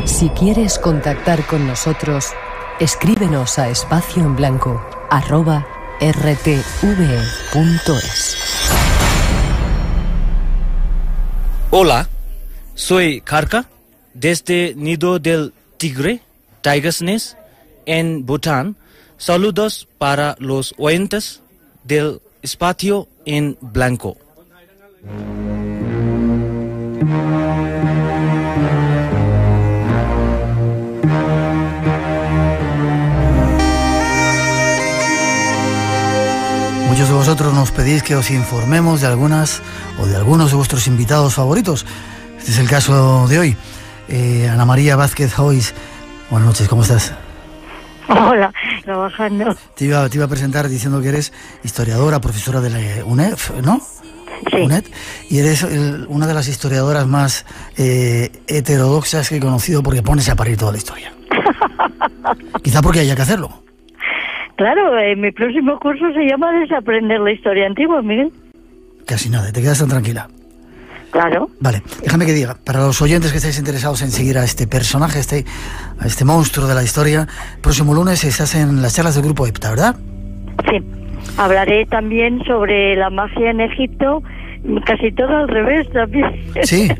Si quieres contactar con nosotros, escríbenos a espacio en blanco arroba r t v e punto es. Hola, soy Karka, desde Nido del Tigre, Tiger's Nest, en Bután. Saludos para los oyentes del Espacio en Blanco. Muchos de vosotros nos pedís que os informemos de algunas o de algunos de vuestros invitados favoritos. Este es el caso de hoy. Eh, Ana María Vázquez Hoyes, buenas noches, ¿cómo estás? Hola, trabajando. Te iba, te iba a presentar diciendo que eres historiadora, profesora de la U N E D, ¿no? Sí. U N E D, y eres el, una de las historiadoras más eh, heterodoxas que he conocido, porque pones a parir toda la historia. Quizá porque haya que hacerlo. Claro, eh, mi próximo curso se llama Desaprender la historia antigua, Miguel. Casi nada, te quedas tan tranquila. Claro. Vale, déjame que diga, para los oyentes que estáis interesados en seguir a este personaje, a este, a este monstruo de la historia, próximo lunes estás en las charlas del Grupo EPTA, ¿verdad? Sí, hablaré también sobre la magia en Egipto, casi todo al revés también. Sí.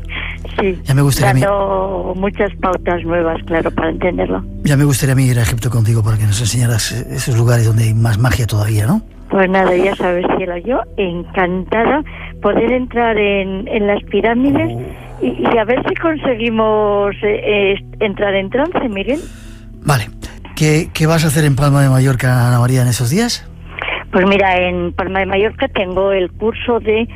Sí, ya me gustaría dando a mí muchas pautas nuevas, claro, para entenderlo. Ya me gustaría a mí ir a Egipto contigo para que nos enseñaras esos lugares donde hay más magia todavía, ¿no? Pues nada, ya sabes, cielo, yo encantada poder entrar en, en las pirámides y, y a ver si conseguimos eh, entrar en trance, Miguel. Vale, ¿Qué, ¿qué vas a hacer en Palma de Mallorca, Ana María, en esos días? Pues mira, en Palma de Mallorca tengo el curso de...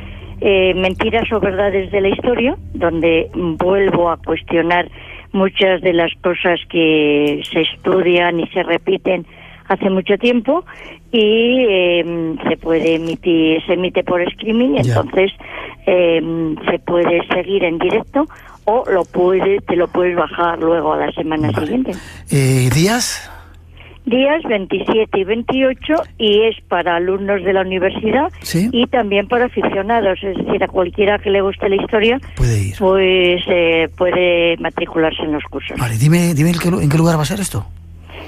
Eh, mentiras o verdades de la historia, donde vuelvo a cuestionar muchas de las cosas que se estudian y se repiten hace mucho tiempo, y eh, se puede emitir, se emite por streaming, entonces eh, se puede seguir en directo o lo puede, te lo puedes bajar luego a la semana vale. siguiente. Eh, ¿Días? Días veintisiete y veintiocho, y es para alumnos de la universidad, ¿sí?, y también para aficionados, es decir, a cualquiera que le guste la historia puede ir. Pues eh, puede matricularse en los cursos. Vale, dime, dime en, qué, en qué lugar va a ser esto.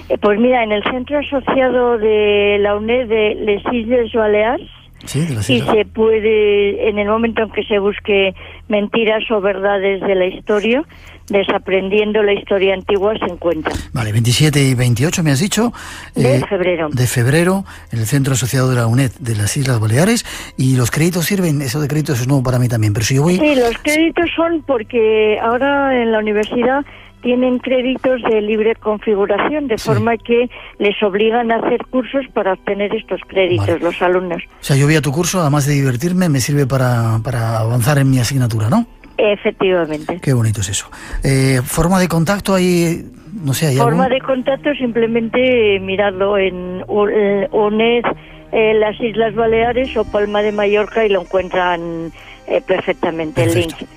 Eh, pues mira, en el centro asociado de la U N E D de las Islas Baleares, sí, de las islas. Y se puede, en el momento en que se busque mentiras o verdades de la historia, desaprendiendo la historia antigua, se encuentra. Vale, veintisiete y veintiocho, me has dicho. De eh, febrero. De febrero, en el Centro Asociado de la UNED de las Islas Baleares. ¿Y los créditos sirven? Eso de créditos es nuevo para mí también, pero si yo voy... Sí, los créditos son porque ahora en la universidad tienen créditos de libre configuración, de sí. forma que les obligan a hacer cursos para obtener estos créditos, vale. los alumnos. O sea, yo voy a tu curso, además de divertirme, me sirve para, para avanzar en mi asignatura, ¿no? Efectivamente. Qué bonito es eso. Eh, ¿Forma de contacto hay...? No sé, ¿hay Forma algún? de contacto, simplemente miradlo en UNED, eh, las Islas Baleares o Palma de Mallorca y lo encuentran eh, perfectamente. Perfecto. El link.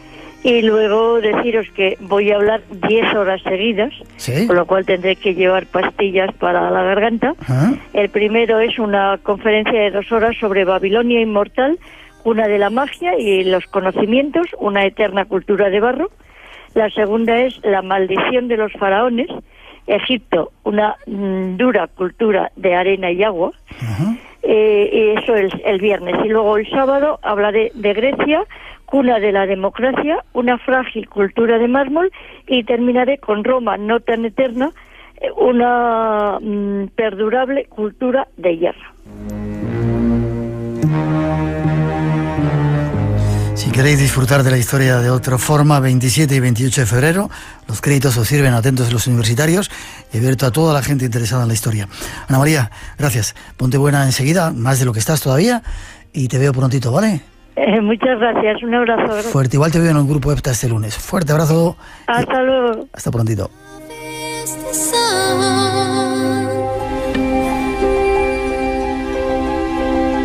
Y luego deciros que voy a hablar diez horas seguidas, ¿sí? Con lo cual tendré que llevar pastillas para la garganta. ¿Ah? El primero es una conferencia de dos horas sobre Babilonia inmortal, una de la magia y los conocimientos, una eterna cultura de barro. La segunda es la maldición de los faraones, Egipto, una dura cultura de arena y agua. ¿Ah? Eh, y eso es el, el viernes. Y luego el sábado hablaré de Grecia, cuna de la democracia, una frágil cultura de mármol, y terminaré con Roma, no tan eterna, una mm, perdurable cultura de hierro. Si queréis disfrutar de la historia de otra forma, veintisiete y veintiocho de febrero, los créditos os sirven, atentos los universitarios, y abierto a toda la gente interesada en la historia. Ana María, gracias. Ponte buena enseguida, más de lo que estás todavía, y te veo prontito, ¿vale? Eh, muchas gracias, un abrazo. Gracias. Fuerte, igual te veo en un grupo E P T A este lunes. Fuerte abrazo. Hasta luego. Hasta prontito.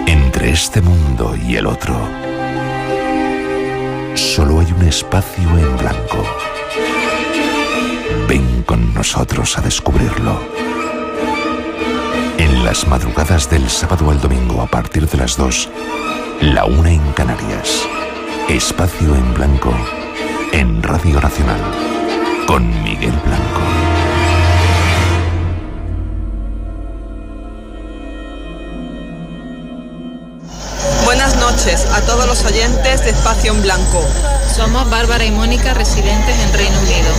Entre este mundo y el otro, solo hay un espacio en blanco. Ven con nosotros a descubrirlo. En las madrugadas del sábado al domingo a partir de las dos, la una en Canarias. Espacio en Blanco en Radio Nacional con Miguel Blanco. Buenas noches a todos los oyentes de Espacio en Blanco. Somos Bárbara y Mónica, residentes en Reino Unido.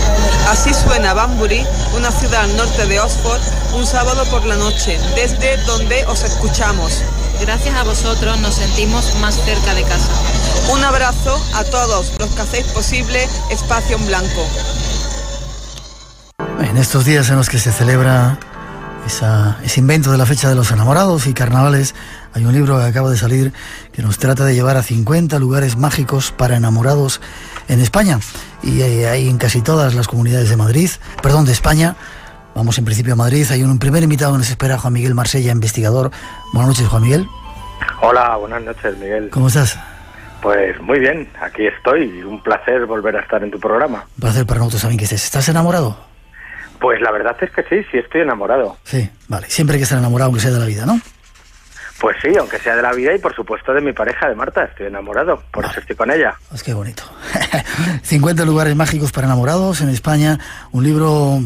Así suena Banbury, una ciudad al norte de Oxford, un sábado por la noche, desde donde os escuchamos. Gracias a vosotros nos sentimos más cerca de casa. Un abrazo a todos los que hacéis posible Espacio en Blanco. En estos días en los que se celebra esa, ese invento de la fecha de los enamorados y carnavales, hay un libro que acaba de salir que nos trata de llevar a cincuenta lugares mágicos para enamorados en España. Y hay en casi todas las comunidades de Madrid, perdón, de España. Vamos en principio a Madrid. Hay un primer invitado que nos espera, Juan Miguel Marsella, investigador. Buenas noches, Juan Miguel. Hola, buenas noches, Miguel. ¿Cómo estás? Pues muy bien, aquí estoy. Un placer volver a estar en tu programa. Un placer para nosotros también que estés. ¿Estás enamorado? Pues la verdad es que sí, sí estoy enamorado. Sí, vale. Siempre hay que estar enamorado, aunque sea de la vida, ¿no? Pues sí, aunque sea de la vida y por supuesto de mi pareja, de Marta. Estoy enamorado, por vale. eso estoy con ella. Pues qué bonito. cincuenta lugares mágicos para enamorados en España, un libro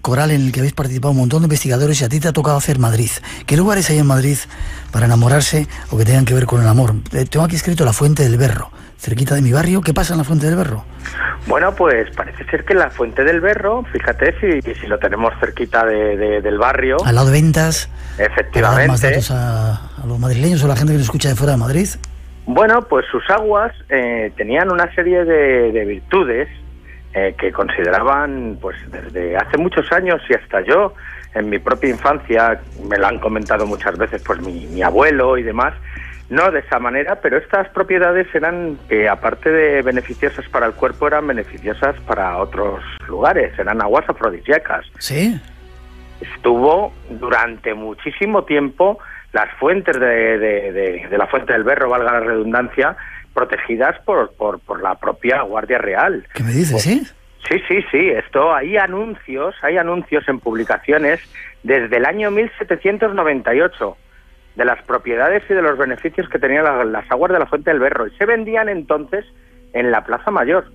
coral en el que habéis participado un montón de investigadores y a ti te ha tocado hacer Madrid. ¿Qué lugares hay en Madrid para enamorarse o que tengan que ver con el amor? Tengo aquí escrito la Fuente del Berro, cerquita de mi barrio. ¿Qué pasa en la Fuente del Berro? Bueno, pues parece ser que en la Fuente del Berro, fíjate si, si lo tenemos cerquita de, de, del barrio. Al lado de Ventas. Efectivamente. Para dar más datos a, a los madrileños o a la gente que nos escucha de fuera de Madrid. Bueno, pues sus aguas eh, tenían una serie de, de virtudes eh, que consideraban, pues desde hace muchos años y hasta yo, en mi propia infancia, me lo han comentado muchas veces, pues mi, mi abuelo y demás. No de esa manera, pero estas propiedades eran, eh, aparte de beneficiosas para el cuerpo, eran beneficiosas para otros lugares, eran aguas afrodisíacas. Sí. Estuvo durante muchísimo tiempo las fuentes de, de, de, de la Fuente del Berro, valga la redundancia, protegidas por, por, por la propia Guardia Real. ¿Qué me dices, pues, sí? Sí, sí, sí, esto, hay anuncios, hay anuncios en publicaciones desde el año mil setecientos noventa y ocho... de las propiedades y de los beneficios que tenían las, las aguas de la Fuente del Berro, y se vendían entonces en la Plaza Mayor.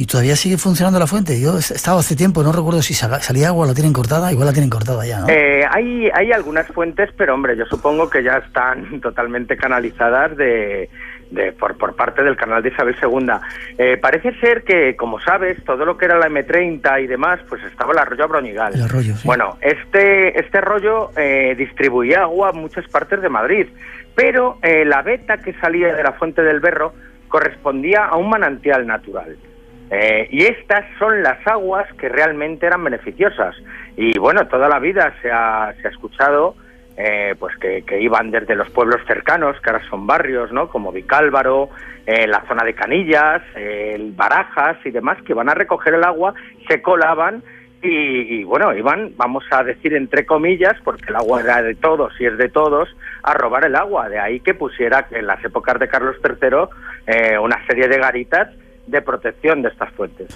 y todavía sigue funcionando la fuente. Yo he estado hace tiempo, no recuerdo si sal, salía agua, la tienen cortada, igual la tienen cortada ya, ¿no? Eh, hay, hay algunas fuentes, pero hombre, yo supongo que ya están totalmente canalizadas de... De, por, por parte del canal de Isabel Segunda. Eh, parece ser que, como sabes, todo lo que era la eme treinta y demás, pues estaba el arroyo Abroñigal. El arroyo, sí. Bueno, este, este arroyo eh, distribuía agua a muchas partes de Madrid, pero eh, la veta que salía de la Fuente del Berro correspondía a un manantial natural. Eh, y estas son las aguas que realmente eran beneficiosas. Y bueno, toda la vida se ha, se ha escuchado... Eh, pues que, que iban desde los pueblos cercanos, que ahora son barrios, ¿no?, como Vicálvaro, eh, la zona de Canillas, eh, Barajas y demás, que van a recoger el agua, se colaban y, y, bueno, iban, vamos a decir entre comillas, porque el agua era de todos y es de todos, a robar el agua. De ahí que pusiera en las épocas de Carlos Tercero eh, una serie de garitas de protección de estas fuentes.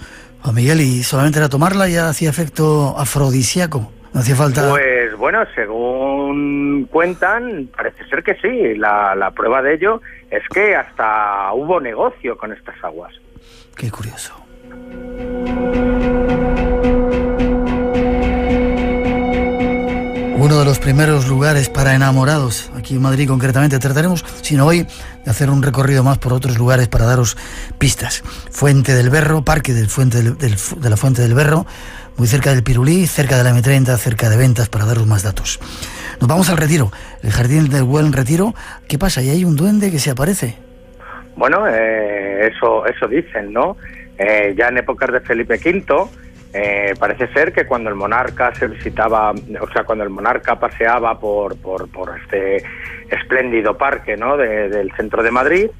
Pues Miguel, ¿y solamente era tomarla y hacía efecto afrodisíaco? ¿No hacía falta...? Pues bueno, según cuentan, parece ser que sí. La, la prueba de ello es que hasta hubo negocio con estas aguas. Qué curioso. Uno de los primeros lugares para enamorados, aquí en Madrid concretamente. Trataremos, si no hoy, de hacer un recorrido más por otros lugares para daros pistas. Fuente del Berro, Parque del Fuente del, del, de la Fuente del Berro, muy cerca del Pirulí, cerca de la eme treinta, cerca de Ventas, para daros más datos. Nos vamos al Retiro, el Jardín del Buen Retiro. ¿Qué pasa? ¿Y hay un duende que se aparece? Bueno, eh, eso, eso dicen, ¿no? Eh, ya en épocas de Felipe Quinto... Eh, parece ser que cuando el monarca se visitaba, o sea, cuando el monarca paseaba por, por, por este espléndido parque, ¿no?, de, del centro de Madrid,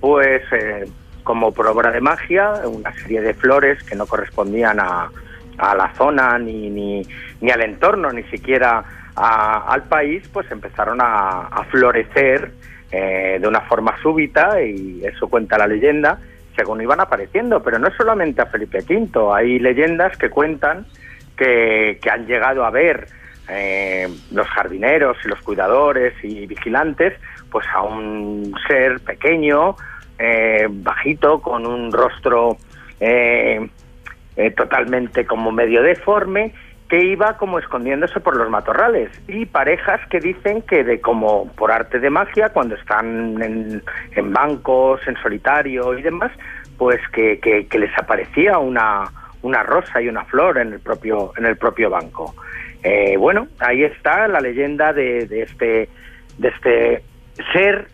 pues eh, como por obra de magia, una serie de flores que no correspondían a, a la zona, ni, ni, ni al entorno, ni siquiera a, al país, pues empezaron a, a florecer eh, de una forma súbita, y eso cuenta la leyenda, según iban apareciendo. Pero no solamente a Felipe Quinto, hay leyendas que cuentan que, que han llegado a ver eh, los jardineros y los cuidadores y vigilantes, pues a un ser pequeño, eh, bajito, con un rostro eh, eh, totalmente como medio deforme, que iba como escondiéndose por los matorrales, y parejas que dicen que de como por arte de magia, cuando están en, en bancos, en solitario y demás, pues que, que, que les aparecía una, una rosa y una flor en el propio, en el propio banco. Eh, bueno, ahí está la leyenda de, de, este, de este ser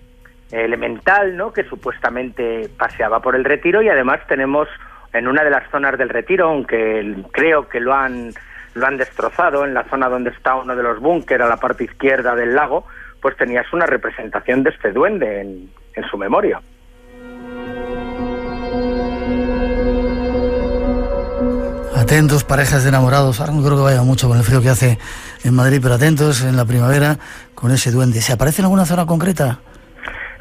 elemental, ¿no?, que supuestamente paseaba por el Retiro. Y además tenemos en una de las zonas del Retiro, aunque creo que lo han... lo han destrozado, en la zona donde está uno de los búnker, a la parte izquierda del lago, pues tenías una representación de este duende en, en su memoria. Atentos, parejas de enamorados. Ahora no creo que vaya mucho con el frío que hace en Madrid, pero atentos en la primavera con ese duende. ¿Se aparece en alguna zona concreta?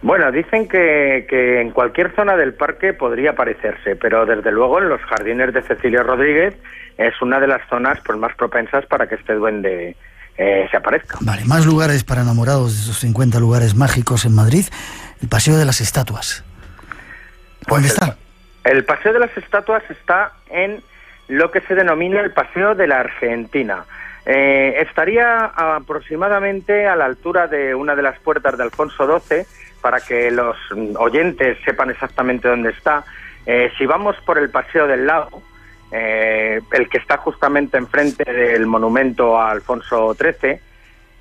Bueno, dicen que, que en cualquier zona del parque podría aparecerse, pero desde luego en los jardines de Cecilio Rodríguez es una de las zonas pues más propensas para que este duende eh, se aparezca. Vale, más lugares para enamorados de esos cincuenta lugares mágicos en Madrid. El Paseo de las Estatuas. ¿Dónde pues está? El, el Paseo de las Estatuas está en lo que se denomina el Paseo de la Argentina. Eh, estaría aproximadamente a la altura de una de las puertas de Alfonso Doce, para que los oyentes sepan exactamente dónde está. Eh, si vamos por el Paseo del Lago, Eh, el que está justamente enfrente del monumento a Alfonso Trece,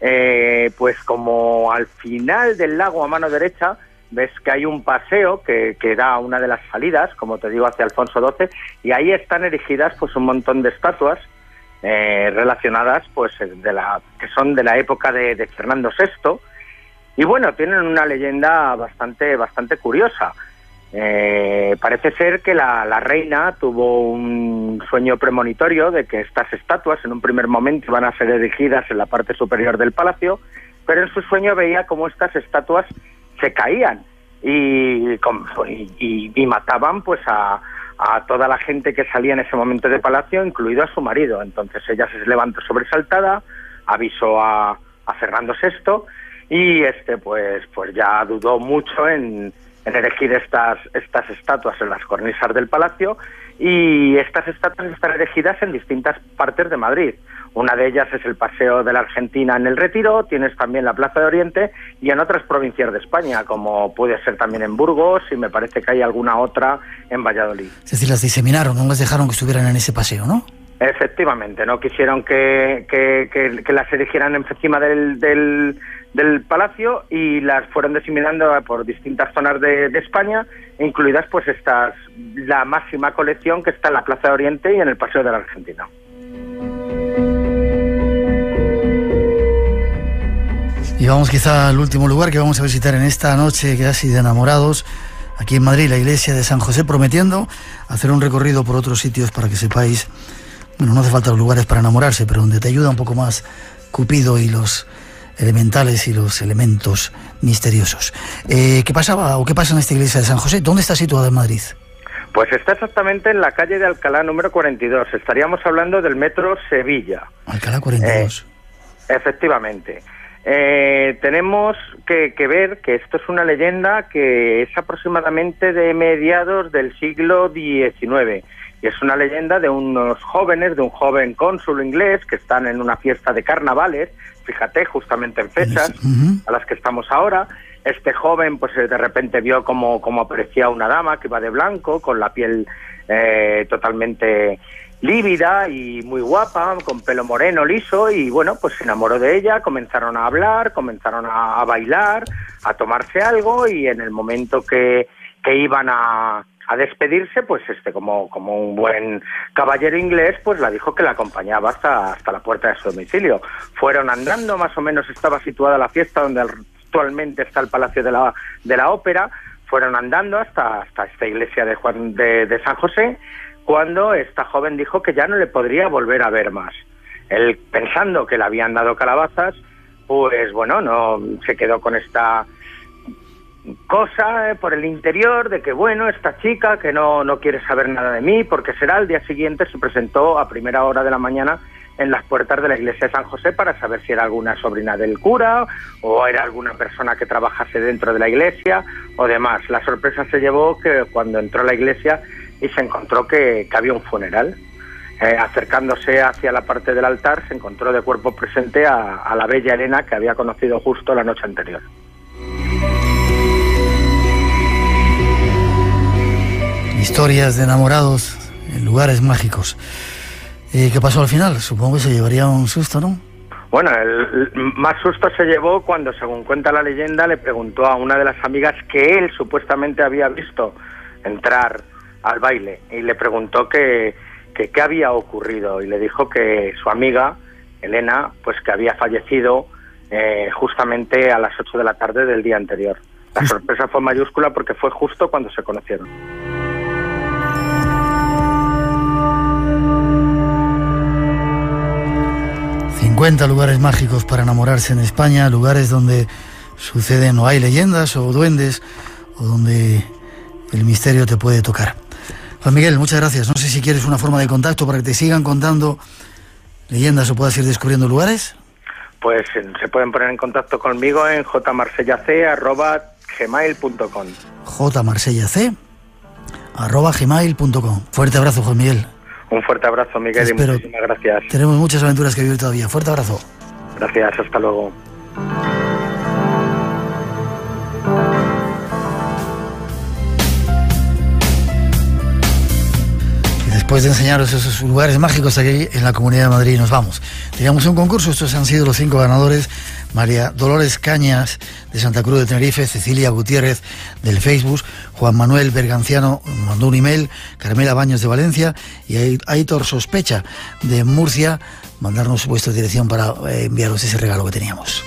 eh, pues como al final del lago a mano derecha, ves que hay un paseo que, que da una de las salidas, como te digo, hacia Alfonso Doce, y ahí están erigidas pues un montón de estatuas eh, relacionadas, pues de la que son de la época de, de Fernando Sexto, y bueno, tienen una leyenda bastante, bastante curiosa. Eh, parece ser que la, la reina tuvo un sueño premonitorio de que estas estatuas en un primer momento iban a ser erigidas en la parte superior del palacio, pero en su sueño veía cómo estas estatuas se caían y, y, y mataban pues a, a toda la gente que salía en ese momento de palacio, incluido a su marido. Entonces ella se levantó sobresaltada, avisó a, a Fernando Sexto, y este pues, pues ya dudó mucho en en erigir estas, estas estatuas en las cornisas del palacio, y estas estatuas están erigidas en distintas partes de Madrid. Una de ellas es el Paseo de la Argentina en el Retiro, tienes también la Plaza de Oriente y en otras provincias de España, como puede ser también en Burgos y me parece que hay alguna otra en Valladolid. Es decir, las diseminaron, no las dejaron que estuvieran en ese paseo, ¿no? Efectivamente, no quisieron que, que, que, que las erigieran encima del, del, del palacio y las fueron diseminando por distintas zonas de, de España, incluidas pues estas, la máxima colección que está en la Plaza de Oriente y en el Paseo de la Argentina. Y vamos quizá al último lugar que vamos a visitar en esta noche casi de enamorados. Aquí en Madrid, la Iglesia de San José, prometiendo hacer un recorrido por otros sitios para que sepáis. Bueno, no hace falta los lugares para enamorarse, pero donde te ayuda un poco más Cupido y los elementales y los elementos misteriosos. Eh, ¿Qué pasaba o qué pasa en esta iglesia de San José? ¿Dónde está situada en Madrid? Pues está exactamente en la calle de Alcalá número cuarenta y dos. Estaríamos hablando del metro Sevilla. Alcalá cuarenta y dos. Eh, efectivamente. Eh, tenemos que, que ver que esto es una leyenda que es aproximadamente de mediados del siglo diecinueve. Y es una leyenda de unos jóvenes, de un joven cónsul inglés que están en una fiesta de carnavales, fíjate, justamente en fechas uh-huh. a las que estamos ahora. Este joven pues de repente vio como, como aparecía una dama que iba de blanco, con la piel eh, totalmente lívida y muy guapa, con pelo moreno, liso, y bueno, pues se enamoró de ella, comenzaron a hablar, comenzaron a, a bailar, a tomarse algo, y en el momento que, que iban a... a despedirse, pues este como, como un buen caballero inglés, pues la dijo que la acompañaba hasta, hasta la puerta de su domicilio. Fueron andando, más o menos estaba situada la fiesta donde actualmente está el Palacio de la, de la Ópera, fueron andando hasta, hasta esta iglesia de, Juan, de, de San José, cuando esta joven dijo que ya no le podría volver a ver más. Él, pensando que le habían dado calabazas, pues bueno, no se quedó con esta... cosa eh, por el interior de que, bueno, esta chica que no, no quiere saber nada de mí, porque será el día siguiente, se presentó a primera hora de la mañana en las puertas de la iglesia de San José para saber si era alguna sobrina del cura o era alguna persona que trabajase dentro de la iglesia o demás. La sorpresa se llevó que cuando entró a la iglesia y se encontró que, que había un funeral. Eh, acercándose hacia la parte del altar, se encontró de cuerpo presente a, a la bella Elena que había conocido justo la noche anterior. Historias de enamorados en lugares mágicos. ¿Y qué pasó al final? Supongo que se llevaría un susto, ¿no? Bueno, el más susto se llevó cuando, según cuenta la leyenda, le preguntó a una de las amigas que él supuestamente había visto entrar al baile y le preguntó que qué había ocurrido y le dijo que su amiga, Elena, pues que había fallecido eh, justamente a las ocho de la tarde del día anterior. La sorpresa fue mayúscula porque fue justo cuando se conocieron. cincuenta lugares mágicos para enamorarse en España, lugares donde suceden o hay leyendas o duendes o donde el misterio te puede tocar. Juan Miguel, muchas gracias. No sé si quieres una forma de contacto para que te sigan contando leyendas o puedas ir descubriendo lugares. Pues se pueden poner en contacto conmigo en j marsellac arroba gmail punto com. j marsellac arroba gmail punto com. Fuerte abrazo, Juan Miguel. Un fuerte abrazo, Miguel, y muchísimas gracias. Tenemos muchas aventuras que vivir todavía. Fuerte abrazo. Gracias, hasta luego. Y después de enseñaros esos lugares mágicos aquí en la Comunidad de Madrid, nos vamos. Teníamos un concurso, estos han sido los cinco ganadores. María Dolores Cañas, de Santa Cruz de Tenerife, Cecilia Gutiérrez, del Facebook, Juan Manuel Berganciano, mandó un email, Carmela Baños, de Valencia, y Aitor Sospecha, de Murcia, mandarnos vuestra dirección para enviaros ese regalo que teníamos.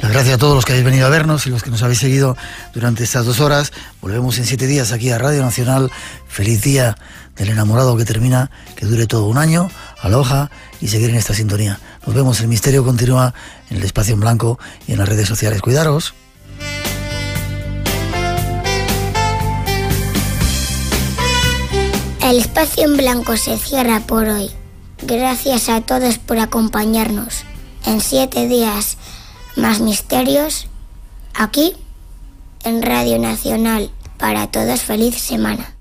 Las gracias a todos los que habéis venido a vernos y los que nos habéis seguido durante estas dos horas. Volvemos en siete días aquí a Radio Nacional. Feliz día del enamorado que termina, que dure todo un año. Aloha y seguir en esta sintonía. Nos vemos, el misterio continúa en el Espacio en Blanco y en las redes sociales. Cuidaros. El Espacio en Blanco se cierra por hoy. Gracias a todos por acompañarnos. En siete días más misterios, aquí en Radio Nacional. Para todos, feliz semana.